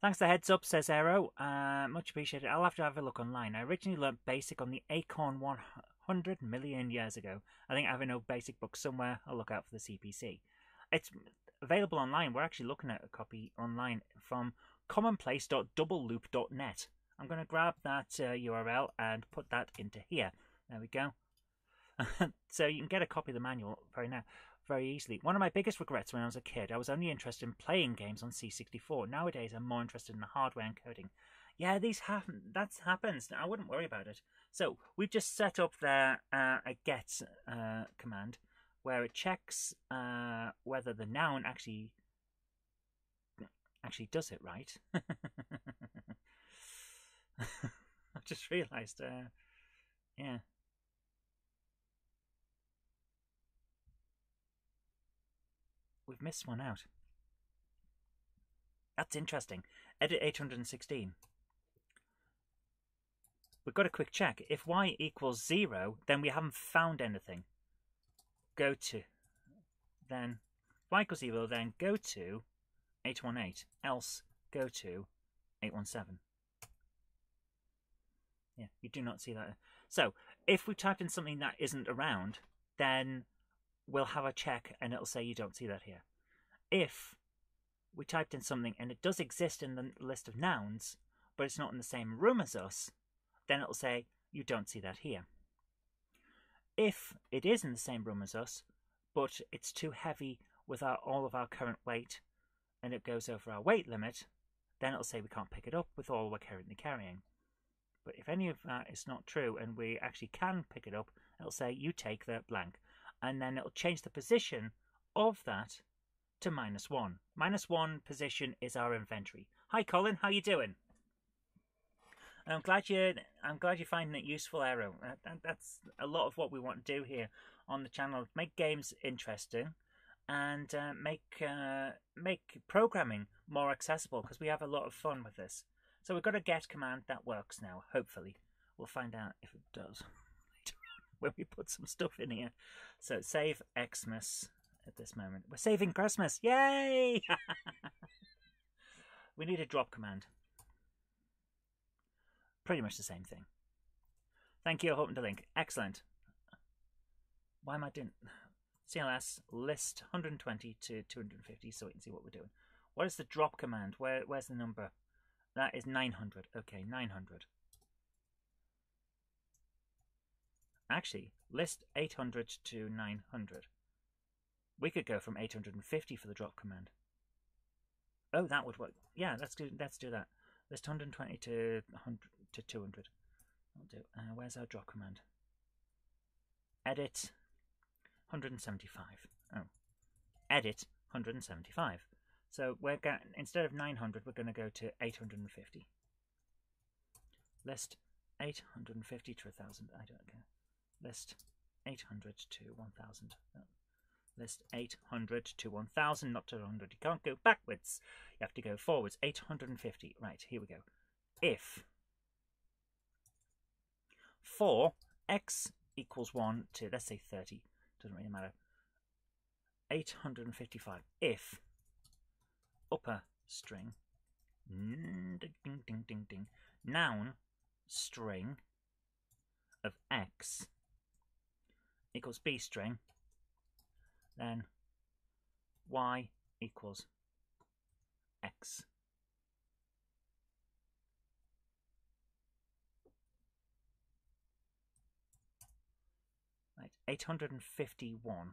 Thanks for the heads up, says Aero. Uh, much appreciated. I'll have to have a look online. I originally learnt BASIC on the Acorn one hundred million years ago. I think I have an old BASIC book somewhere. I'll look out for the C P C. It's available online. We're actually looking at a copy online from commonplace dot double loop dot net. I'm going to grab that uh, U R L and put that into here. There we go. So you can get a copy of the manual very now, very easily. One of my biggest regrets when I was a kid, I was only interested in playing games on C sixty-four. Nowadays, I'm more interested in the hardware and coding. Yeah, these happen. That happens. I wouldn't worry about it. So we've just set up there uh, a get uh, command where it checks uh, whether the noun actually actually does it right. I just realised. Uh, yeah. We've missed one out. That's interesting. Edit eight hundred sixteen. We've got a quick check. If Y equals zero, then we haven't found anything. Go to. Then Y equals zero, then go to eight one eight. Else go to eight one seven. Yeah, you do not see that. So if we typed in something that isn't around, then we'll have a check and it'll say you don't see that here. If we typed in something and it does exist in the list of nouns, but it's not in the same room as us, then it'll say you don't see that here. If it is in the same room as us, but it's too heavy with our, all of our current weight and it goes over our weight limit, then it'll say we can't pick it up with all we're currently carrying. But if any of that is not true and we actually can pick it up, it'll say you take the blank. And then it'll change the position of that to minus one. Minus one position is our inventory. Hi, Colin. How you doing? I'm glad you. I'm glad you're finding it useful, Aero. That's a lot of what we want to do here on the channel: make games interesting and uh, make uh, make programming more accessible, because we have a lot of fun with this. So we've got a get command that works now. Hopefully, we'll find out if it does when we put some stuff in here. So save Xmas at this moment. We're saving Christmas. Yay! We need a drop command. Pretty much the same thing. Thank you. I hope to link. Excellent. Why am I doing... C L S list one hundred twenty to two hundred fifty so we can see what we're doing. What is the drop command? Where? Where's the number? That is nine hundred. Okay, nine hundred. Actually, list eight hundred to nine hundred. We could go from eight hundred fifty for the drop command. Oh, that would work. Yeah, let's do, let's do that. List one hundred twenty to one hundred to two hundred. I'll do. Uh, where's our drop command? edit one hundred seventy-five. Oh, edit one hundred seventy-five. So we're going, instead of nine hundred, we're going to go to eight hundred fifty. List eight hundred fifty to one thousand. I don't care. List eight hundred to one thousand. No. List eight hundred to one thousand, not to one hundred. You can't go backwards. You have to go forwards. eight hundred fifty. Right, here we go. If for x equals one to, let's say, thirty. Doesn't really matter. eight hundred fifty-five. If upper string, ding, ding, ding, ding, ding, noun string of x equals b string, then y equals x. Right, eight hundred fifty-one.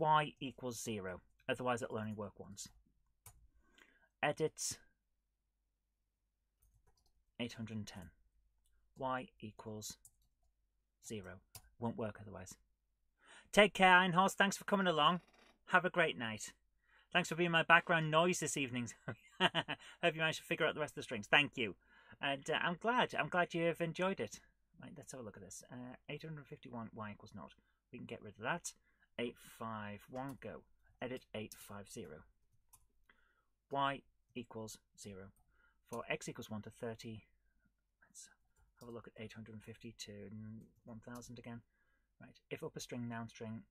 Y equals zero. Otherwise, it'll only work once. Edit eight hundred ten. Y equals zero. Won't work otherwise. Take care, Einhorst. Thanks for coming along. Have a great night. Thanks for being my background noise this evening. Hope you managed to figure out the rest of the strings. Thank you. And uh, I'm glad. I'm glad you have enjoyed it. Right, let's have a look at this. Uh, eight hundred fifty-one, y equals naught. We can get rid of that. eight fifty-one, go. Edit eight fifty. Y equals zero. For x equals one to thirty, let's have a look at eight hundred fifty to one thousand again. Right, if upper string, noun string,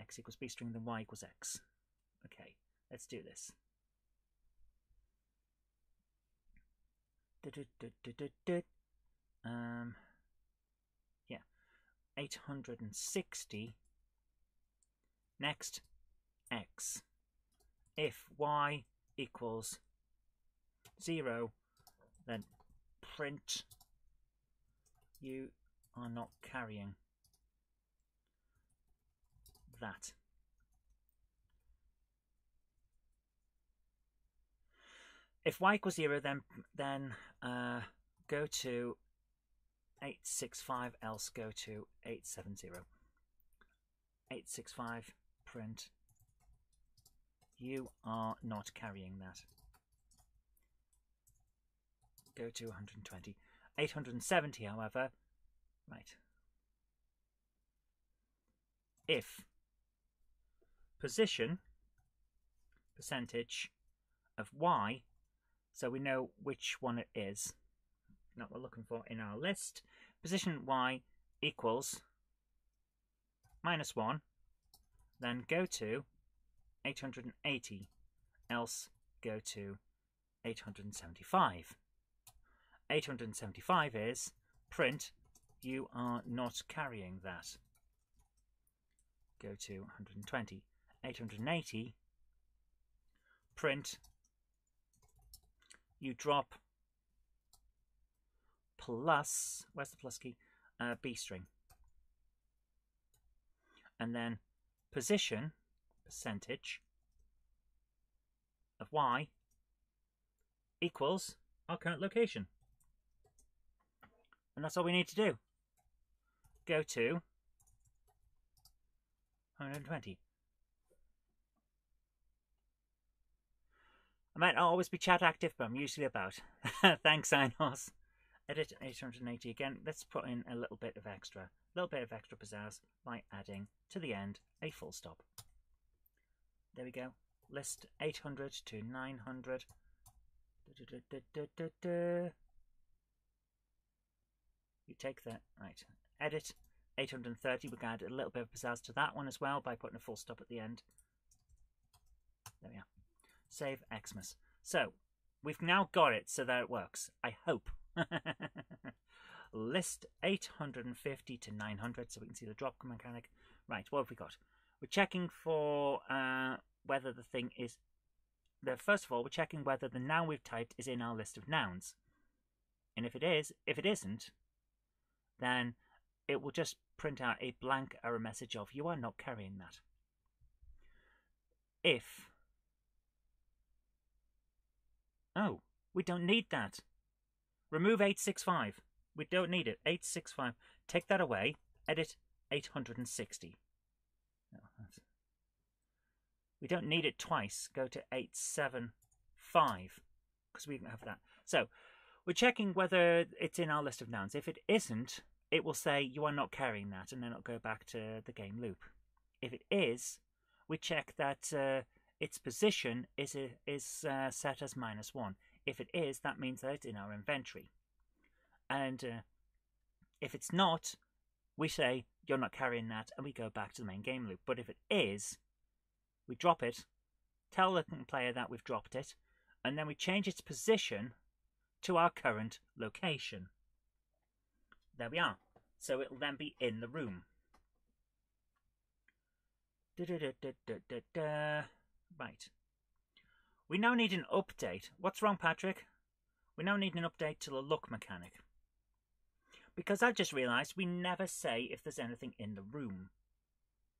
x equals b string, then y equals x. Okay, let's do this. Um... eight hundred sixty, next x. If y equals zero, then print you are not carrying that. If y equals zero, then then uh, go to eight sixty-five, else go to eight seventy. eight sixty-five, print you are not carrying that. Go to one hundred twenty. eight hundred seventy, however, right. If position percentage of y, so we know which one it is. That we're looking for in our list. Position y equals minus one, then go to eight hundred eighty, else go to eight hundred seventy-five. eight hundred seventy-five is print you are not carrying that. Go to one hundred twenty. eight hundred eighty, print you drop plus, where's the plus key? Uh, B string. And then position, percentage of y equals our current location. And that's all we need to do. Go to one hundred twenty. I might not always be chat active, but I'm usually about. Thanks, Einhorst. Edit eight hundred eighty again. Let's put in a little bit of extra, a little bit of extra pizzazz by adding to the end a full stop. There we go. List eight hundred to nine hundred. Du, du, du, du, du, du. You take that, right. Edit eight hundred thirty. We're going to add a little bit of pizzazz to that one as well by putting a full stop at the end. There we are. Save Xmas. So we've now got it so that it works. I hope. List eight hundred fifty to nine hundred, so we can see the drop mechanic. Right, what have we got? We're checking for uh, whether the thing is there. First of all, we're checking whether the noun we've typed is in our list of nouns, and if it is, if it isn't, then it will just print out a blank error message of you are not carrying that. If oh, we don't need that. Remove eight sixty-five. We don't need it. eight sixty-five. Take that away. Edit eight hundred sixty. Oh, we don't need it twice. Go to eight seventy-five because we don't have that. So we're checking whether it's in our list of nouns. If it isn't, it will say you are not carrying that, and then it'll go back to the game loop. If it is, we check that uh, its position is a, is uh, set as minus one. If it is, that means that it's in our inventory. And uh, if it's not, we say you're not carrying that, and we go back to the main game loop. But if it is, we drop it, tell the player that we've dropped it, and then we change its position to our current location. There we are. So it'll then be in the room. Da, da, da, da, da, da, da. Right. We now need an update. What's wrong, Patrick? We now need an update to the look mechanic. Because I just realised we never say if there's anything in the room.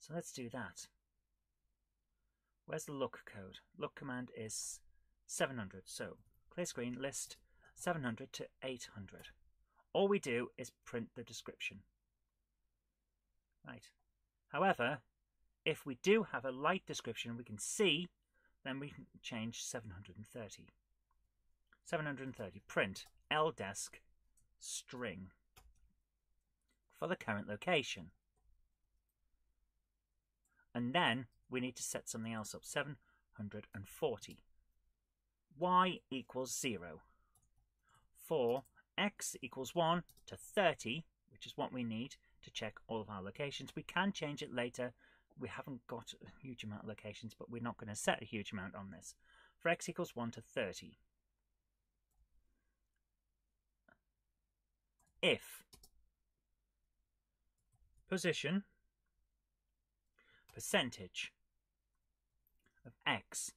So let's do that. Where's the look code? Look command is seven hundred. So clear screen list seven hundred to eight hundred. All we do is print the description. Right. However, if we do have a light description we can see, then we can change seven hundred thirty. seven hundred thirty, print, ldesk, string, for the current location. And then we need to set something else up, seven hundred forty. Y equals zero. For X equals one to thirty, which is what we need to check all of our locations. We can change it later. We haven't got a huge amount of locations, but we're not going to set a huge amount on this. For X equals one to thirty. If position percentage of X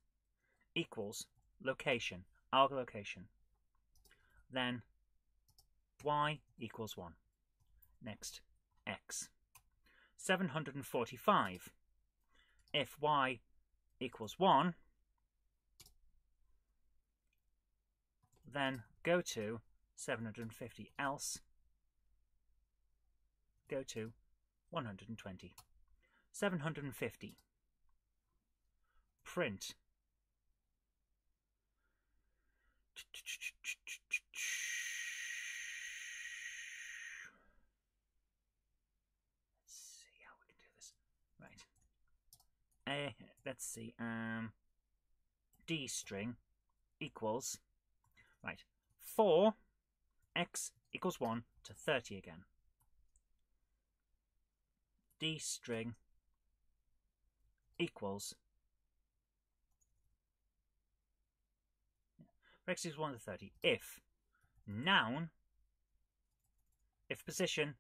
equals location, our location, then Y equals one. Next, X. seven hundred forty-five. If Y equals one, then go to seven hundred fifty. Else, go to one hundred twenty. seven hundred fifty. Print. Uh, let's see, um, D string equals, right, for X equals one to thirty again. D string equals, for X equals one to thirty, if noun, if position,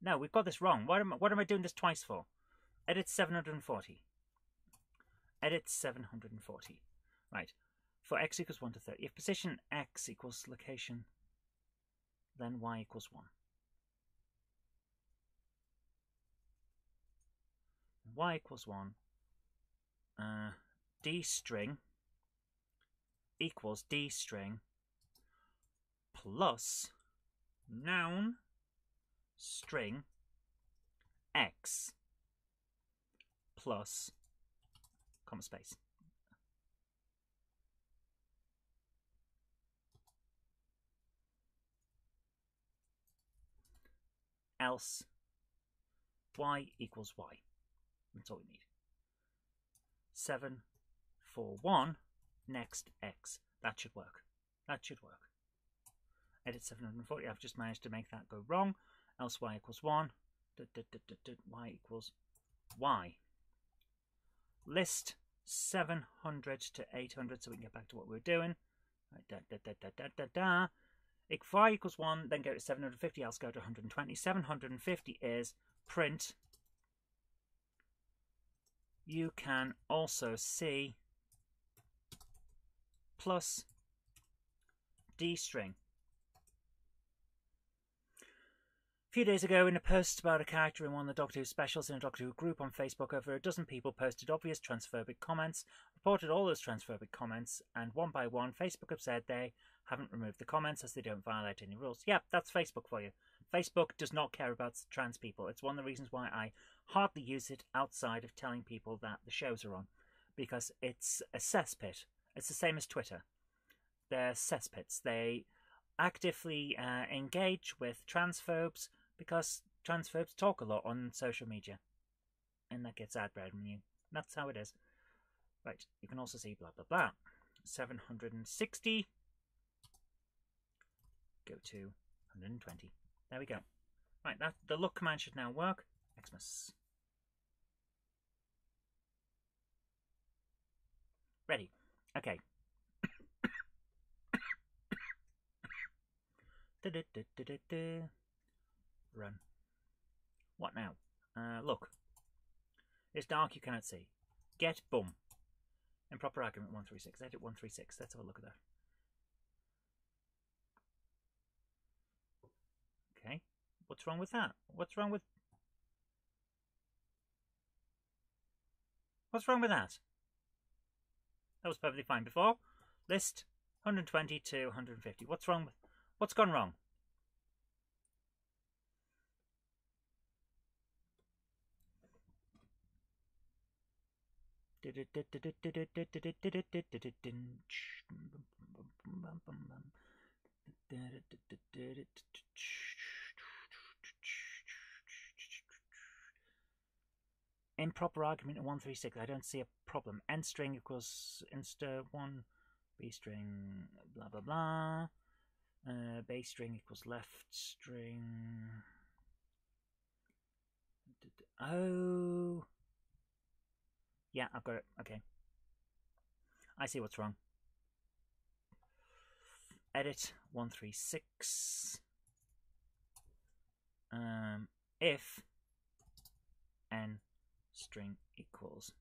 no, we've got this wrong. What am I, what am I doing this twice for? Edit seven hundred forty. Edit seven hundred forty. Right. For X equals one to thirty. If position X equals location, then Y equals one. Y equals one. Uh, D string equals D string plus noun string X plus comma space. Else Y equals Y. That's all we need. Seven four one next X. That should work. That should work. Edit seven hundred and forty. I've just managed to make that go wrong. Else Y equals one, da, da, da, da, da, Y equals Y. List seven hundred to eight hundred so we can get back to what we were doing. Da, da, da, da, da, da, da. If Y equals one, then go to seven hundred fifty, else go to one hundred twenty. seven hundred fifty is print. You can also see plus D string. A few days ago, in a post about a character in one of the Doctor Who specials in a Doctor Who group on Facebook, over a dozen people posted obvious transphobic comments, reported all those transphobic comments, and one by one, Facebook have said they haven't removed the comments as they don't violate any rules. Yep, that's Facebook for you. Facebook does not care about trans people. It's one of the reasons why I hardly use it outside of telling people that the shows are on, because it's a cesspit. It's the same as Twitter. They're cesspits. They actively uh, engage with transphobes, because transphobes talk a lot on social media, and that gets ad revenue. That's how it is. Right, you can also see blah blah blah. seven hundred sixty. Go to one hundred twenty. There we go. Right, that the look command should now work. Xmas. Ready. Okay. Run. What now? Uh, look. It's dark, you cannot see. Get bum. Improper argument one three six. Edit one three six. Let's have a look at that. Okay. What's wrong with that? What's wrong with... What's wrong with that? That was perfectly fine before. List one hundred twenty to one hundred fifty. What's wrong with... What's gone wrong? Improper argument in one three six. I don't see a problem. End string equals insta one, B string blah blah blah. Uh, bass string equals left string. Oh, yeah, I've got it. Okay, I see what's wrong. Edit one three six. Um, if n string equals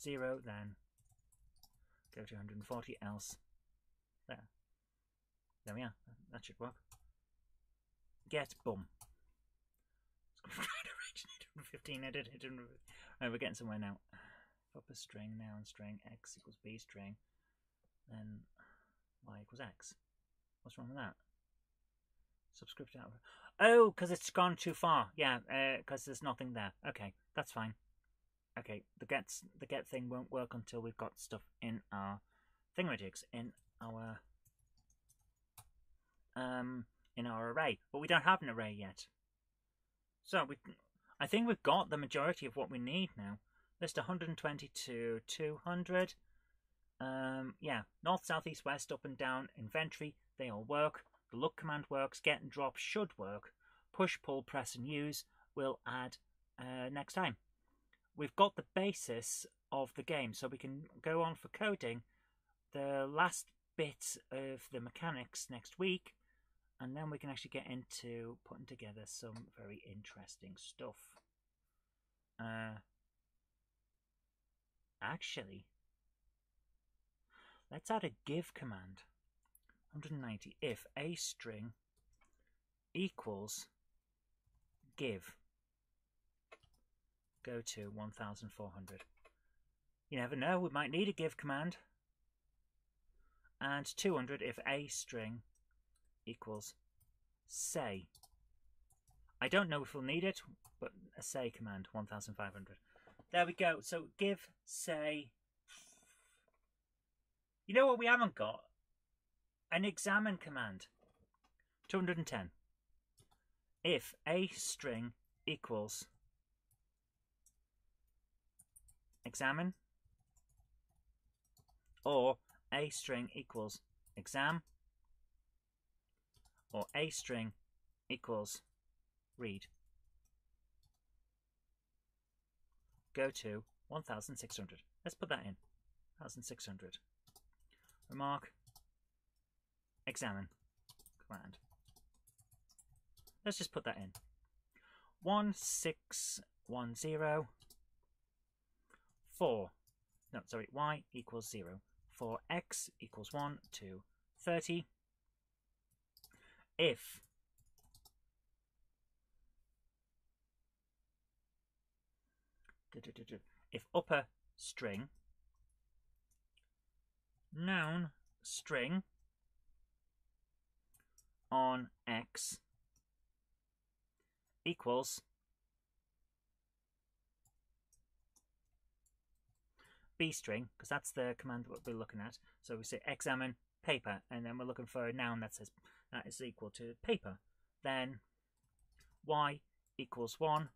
zero, then go to one hundred and forty. Else, there. There we are. That should work. Get bum. fifteen. Edit. Right, we're getting somewhere now. Proper string, noun string, x equals b string, then y equals x. What's wrong with that? Subscript out. Oh, because it's gone too far. Yeah, because uh, there's nothing there. Okay, that's fine. Okay, the get the get thing won't work until we've got stuff in our thingamajigs, in our. Um, in our array, but we don't have an array yet, so we. I think we've got the majority of what we need now. List one hundred twenty to two hundred. Um, yeah, north, south, east, west, up and down, inventory. They all work. The look command works. Get and drop should work. Push, pull, press, and use. We'll add uh, next time. We've got the basis of the game, so we can go on for coding. The last bit of the mechanics next week. And then we can actually get into putting together some very interesting stuff. Uh, actually, let's add a give command. one hundred ninety. If a string equals give, go to one thousand four hundred. You never know, we might need a give command. And two hundred if a string equals say. I don't know if we'll need it, but a say command, one thousand five hundred. There we go. So give, say. You know what we haven't got? An examine command, two hundred ten. If a string equals examine, or a string equals exam, or a string equals read. Go to one thousand six hundred. Let's put that in. one thousand six hundred. Remark. Examine. Command. Let's just put that in. one six one zero. four. No, sorry. Y equals zero. For x equals one to thirty. If if upper string, noun string on X equals B string, because that's the command that we're looking at. So we say examine paper, and then we're looking for a noun that says that is equal to paper. Then Y equals one.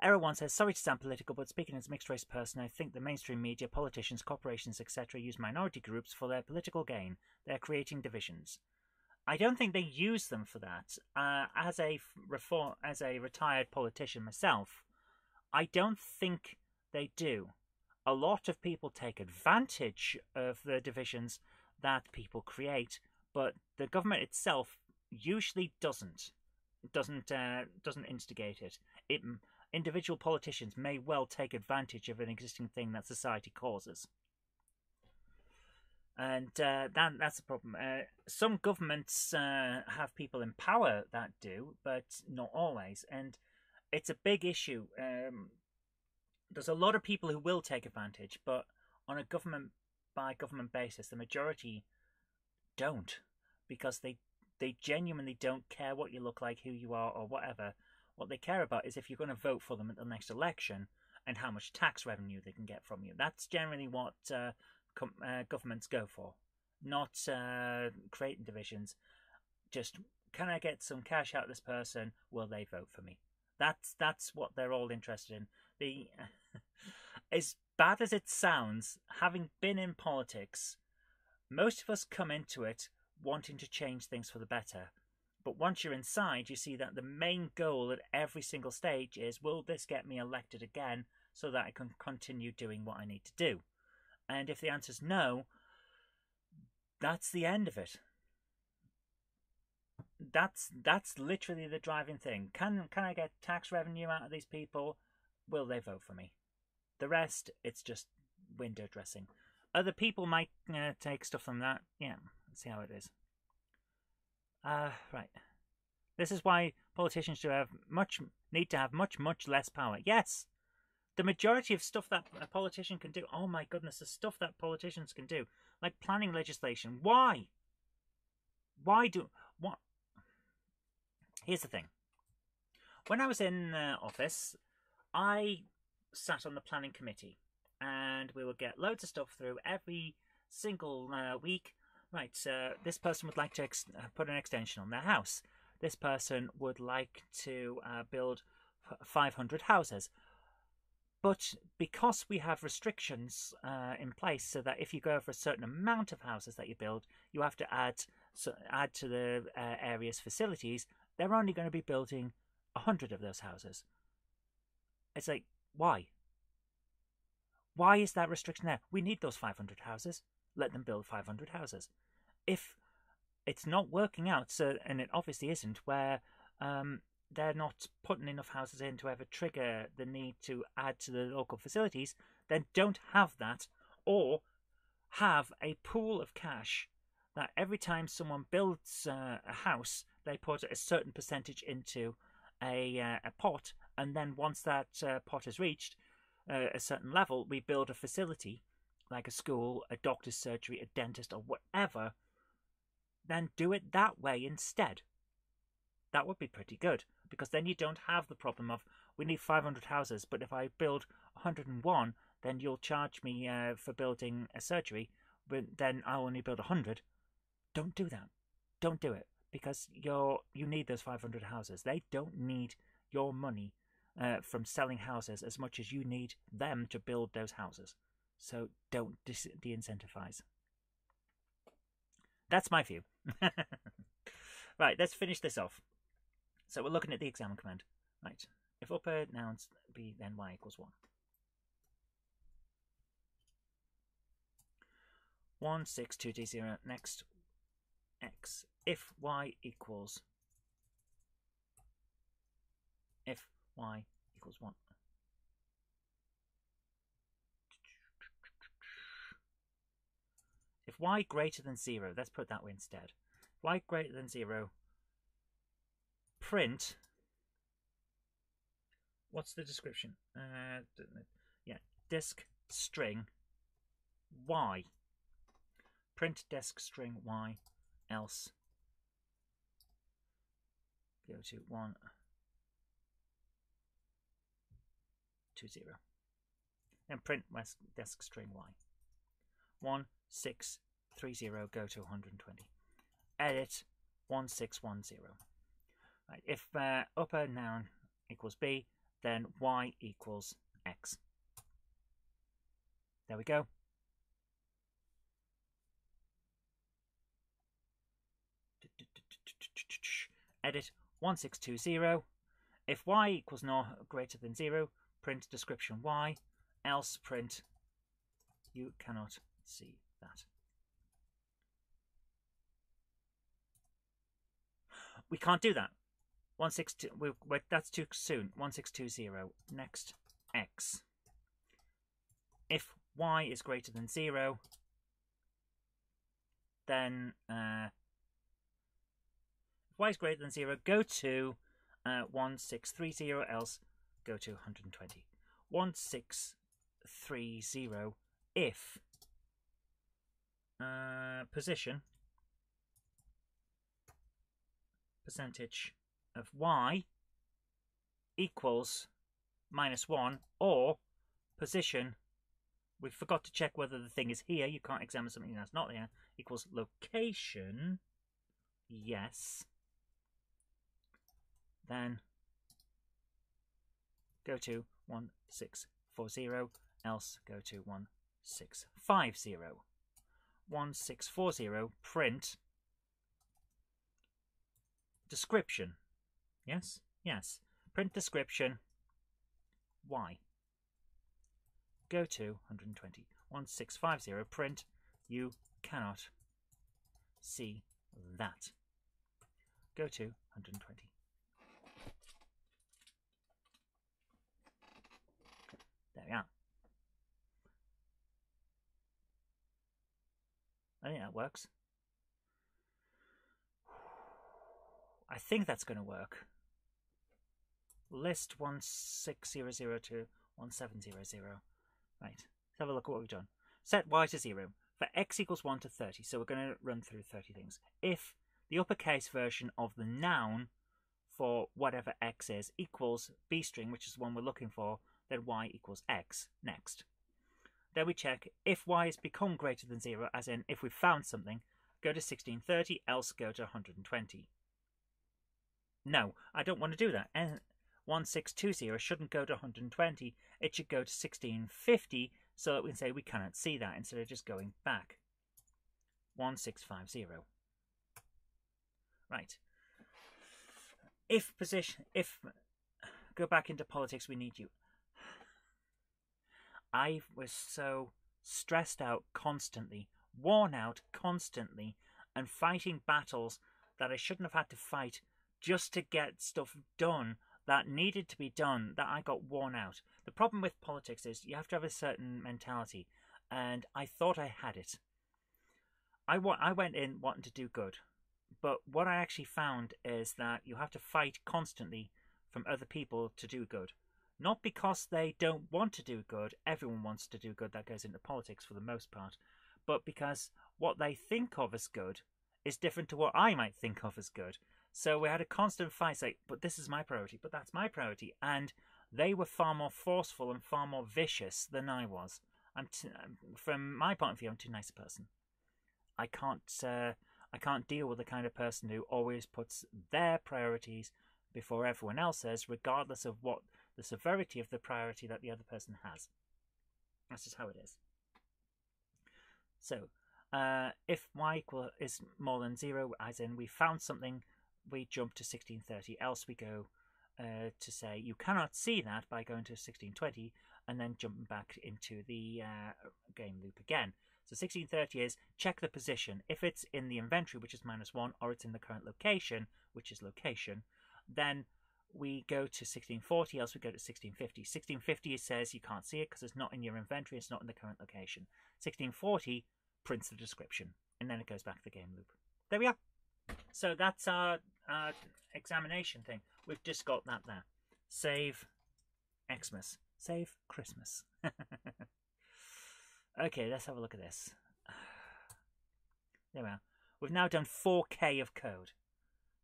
Error one says, sorry to sound political, but speaking as a mixed-race person, I think the mainstream media, politicians, corporations, et cetera use minority groups for their political gain. They're creating divisions. I don't think they use them for that. Uh, as a reform, as a retired politician myself, I don't think they do. A lot of people take advantage of the divisions that people create, but the government itself usually doesn't doesn't uh, doesn't instigate it. It individual politicians may well take advantage of an existing thing that society causes, and uh, that that's a problem. Uh, some governments uh, have people in power that do, but not always, and it's a big issue. Um, there's a lot of people who will take advantage, but on a government by government basis, the majority don't, because they they genuinely don't care what you look like, who you are, or whatever. What they care about is if you're going to vote for them at the next election and how much tax revenue they can get from you. That's generally what uh, com uh, governments go for, not uh, creating divisions. Just, can I get some cash out of this person? Will they vote for me? That's that's what they're all interested in. The as bad as it sounds, having been in politics, most of us come into it wanting to change things for the better. But once you're inside, you see that the main goal at every single stage is, will this get me elected again so that I can continue doing what I need to do? And if the answer is no, that's the end of it. That's that's literally the driving thing. Can, can I get tax revenue out of these people? Will they vote for me? The rest, it's just window dressing. Other people might uh, take stuff from that. Yeah, let's see how it is. Uh, right. This is why politicians do have much need to have much, much less power. Yes, the majority of stuff that a politician can do. Oh my goodness, the stuff that politicians can do, like planning legislation. Why? Why do what? Here's the thing. When I was in uh, office, I sat on the planning committee, and we would get loads of stuff through every single uh, week. Right, uh, this person would like to ex put an extension on their house. This person would like to uh, build five hundred houses. But because we have restrictions uh, in place so that if you go over a certain amount of houses that you build, you have to add, so add to the uh, area's facilities, they're only going to be building one hundred of those houses. It's like, why? Why is that restriction there? We need those five hundred houses. Let them build five hundred houses. If it's not working out, so, and it obviously isn't, where um, they're not putting enough houses in to ever trigger the need to add to the local facilities, then don't have that, or have a pool of cash that every time someone builds uh, a house, they put a certain percentage into a, uh, a pot, and then once that uh, pot has reached uh, a certain level, we build a facility, like a school, a doctor's surgery, a dentist, or whatever, then do it that way instead. That would be pretty good, because then you don't have the problem of, we need five hundred houses, but if I build one hundred and one, then you'll charge me uh, for building a surgery, but then I'll only build one hundred. Don't do that. Don't do it, because you're, you need those five hundred houses. They don't need your money uh, from selling houses as much as you need them to build those houses. So don't de-incentivize. That's my view. Right, let's finish this off. So we're looking at the examine command. Right, if upper nouns be, then y equals one. one, six, two, d, zero, next, x. If y equals, if y equals one. If y greater than zero, let's put that way instead. If y greater than zero, print. What's the description? Uh, yeah, disk string Y. Print disk string Y, else go to one two zero, and print disk string Y. One six three zero go to one hundred and twenty. Edit one six one zero. Right, if uh, upper noun equals B, then Y equals X. There we go. Edit one six two zero. If Y equals no greater than zero, print description Y, else print you cannot see that. We can't do that. one six two, we, we, that's too soon. one six two zero, next X. If Y is greater than zero, then uh, if Y is greater than zero, go to uh, one six three zero, else go to one hundred twenty. one six three zero if uh, position percentage of Y equals minus one, or position, we forgot to check whether the thing is here, you can't examine something that's not here, equals location, yes, then go to one six four zero, else go to one six five zero. one six four zero, print description. Yes, yes. Print description Y. Go to one hundred twenty. one six five zero, print you cannot see that. Go to one hundred twenty. There we are. I think that works. I think that's going to work. List one six zero zero to one seven zero zero. Right, let's have a look at what we've done. Set Y to zero. For X equals one to thirty, so we're going to run through thirty things. If the uppercase version of the noun for whatever X is equals B string, which is the one we're looking for, then Y equals X. Next. Then we check if Y has become greater than zero, as in if we've found something, go to sixteen thirty, else go to one hundred twenty. No, I don't want to do that. one six two zero shouldn't go to one hundred twenty. It should go to sixteen fifty so that we can say we cannot see that instead of just going back. one six five zero. Right. If position... If... Go back into politics, we need you. I was so stressed out constantly, worn out constantly, and fighting battles that I shouldn't have had to fight just to get stuff done that needed to be done, that I got worn out. The problem with politics is you have to have a certain mentality, and I thought I had it. I, wa I went in wanting to do good, but what I actually found is that you have to fight constantly from other people to do good. Not because they don't want to do good, everyone wants to do good, that goes into politics for the most part, but because what they think of as good is different to what I might think of as good. So we had a constant fight, like, but this is my priority, but that's my priority. And they were far more forceful and far more vicious than I was. I'm t from my point of view, I'm too nice a person. I can't, uh, I can't deal with the kind of person who always puts their priorities before everyone else's, regardless of what the severity of the priority that the other person has. That's just how it is. So, uh, if Y equal is more than zero, as in we found something, we jump to sixteen thirty, else we go uh, to say you cannot see that by going to sixteen twenty and then jumping back into the uh, game loop again. So sixteen thirty is check the position. If it's in the inventory, which is minus one, or it's in the current location, which is location, then we go to sixteen forty, else we go to sixteen fifty. sixteen fifty says you can't see it because it's not in your inventory, it's not in the current location. sixteen forty prints the description, and then it goes back to the game loop. There we are. So that's our uh, examination thing. We've just got that there. Save Xmas. Save Christmas. Okay, let's have a look at this. There we are. We've now done four K of code.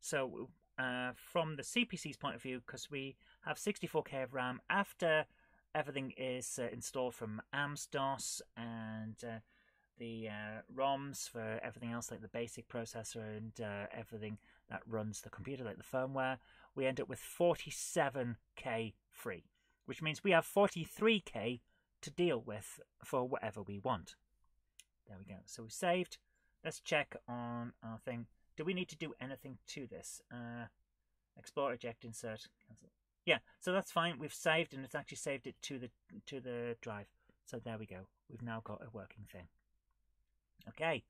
So uh, from the C P C's point of view, because we have sixty-four K of RAM after everything is uh, installed from AmsDOS and uh, the uh, ROMs for everything else, like the basic processor and uh, everything that runs the computer, like the firmware, we end up with forty-seven K free, which means we have forty-three K to deal with for whatever we want. There we go. So we've saved. Let's check on our thing. Do we need to do anything to this? Uh, explore, eject, insert, cancel. Yeah, so that's fine. We've saved, and it's actually saved it to the to the drive. So there we go. We've now got a working thing. Okay,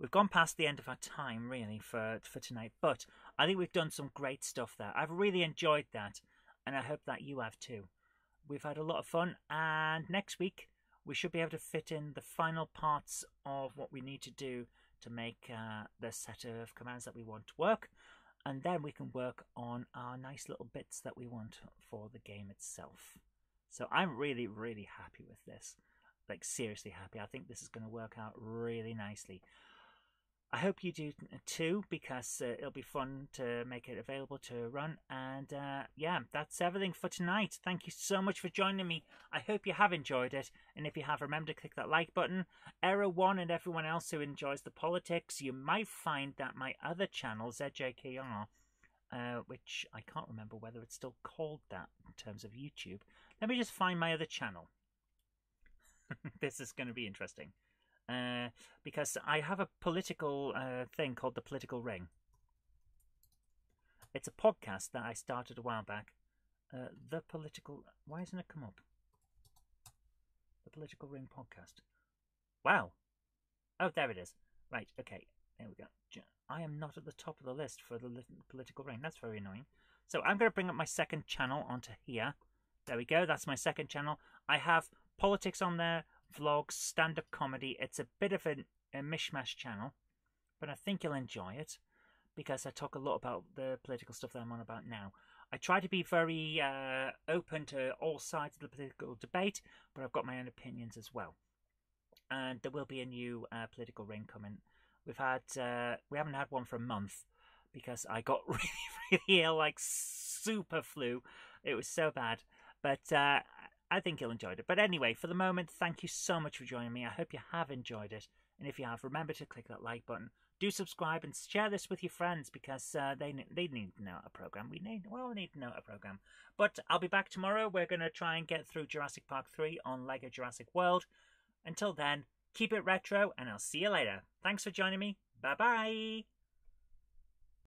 we've gone past the end of our time really for for tonight, but I think we've done some great stuff there. I've really enjoyed that, and I hope that you have too. We've had a lot of fun, and next week we should be able to fit in the final parts of what we need to do to make uh, the set of commands that we want to work, and then we can work on our nice little bits that we want for the game itself. So I'm really, really happy with this. Like, seriously happy. I think this is going to work out really nicely. I hope you do too, because uh, it'll be fun to make it available to run. And uh, yeah, that's everything for tonight. Thank you so much for joining me. I hope you have enjoyed it. And if you have, remember to click that like button. Era one and everyone else who enjoys the politics, you might find that my other channel, Z J K R, uh, which I can't remember whether it's still called that in terms of YouTube. Let me just find my other channel. This is going to be interesting. Uh, because I have a political uh, thing called The Political Ring. It's a podcast that I started a while back. Uh, the Political... Why isn't it come up? The Political Ring podcast. Wow. Oh, there it is. Right, okay. There we go. I am not at the top of the list for The Political Ring. That's very annoying. So I'm going to bring up my second channel onto here. There we go. That's my second channel. I have politics on there. Vlogs, stand-up comedy. It's a bit of a, a mishmash channel, but I think you'll enjoy it because I talk a lot about the political stuff that I'm on about now. I try to be very uh, open to all sides of the political debate, but I've got my own opinions as well. And there will be a new uh, Political Ring coming. We've had uh, we haven't had one for a month because I got really, really ill, like super flu. It was so bad, but. Uh, I think you'll enjoy it. But anyway, for the moment, thank you so much for joining me. I hope you have enjoyed it. And if you have, remember to click that like button. Do subscribe and share this with your friends because uh, they, they need to know our program. We, need, we all need to know our program. But I'll be back tomorrow. We're going to try and get through Jurassic Park three on LEGO Jurassic World. Until then, keep it retro and I'll see you later. Thanks for joining me. Bye-bye.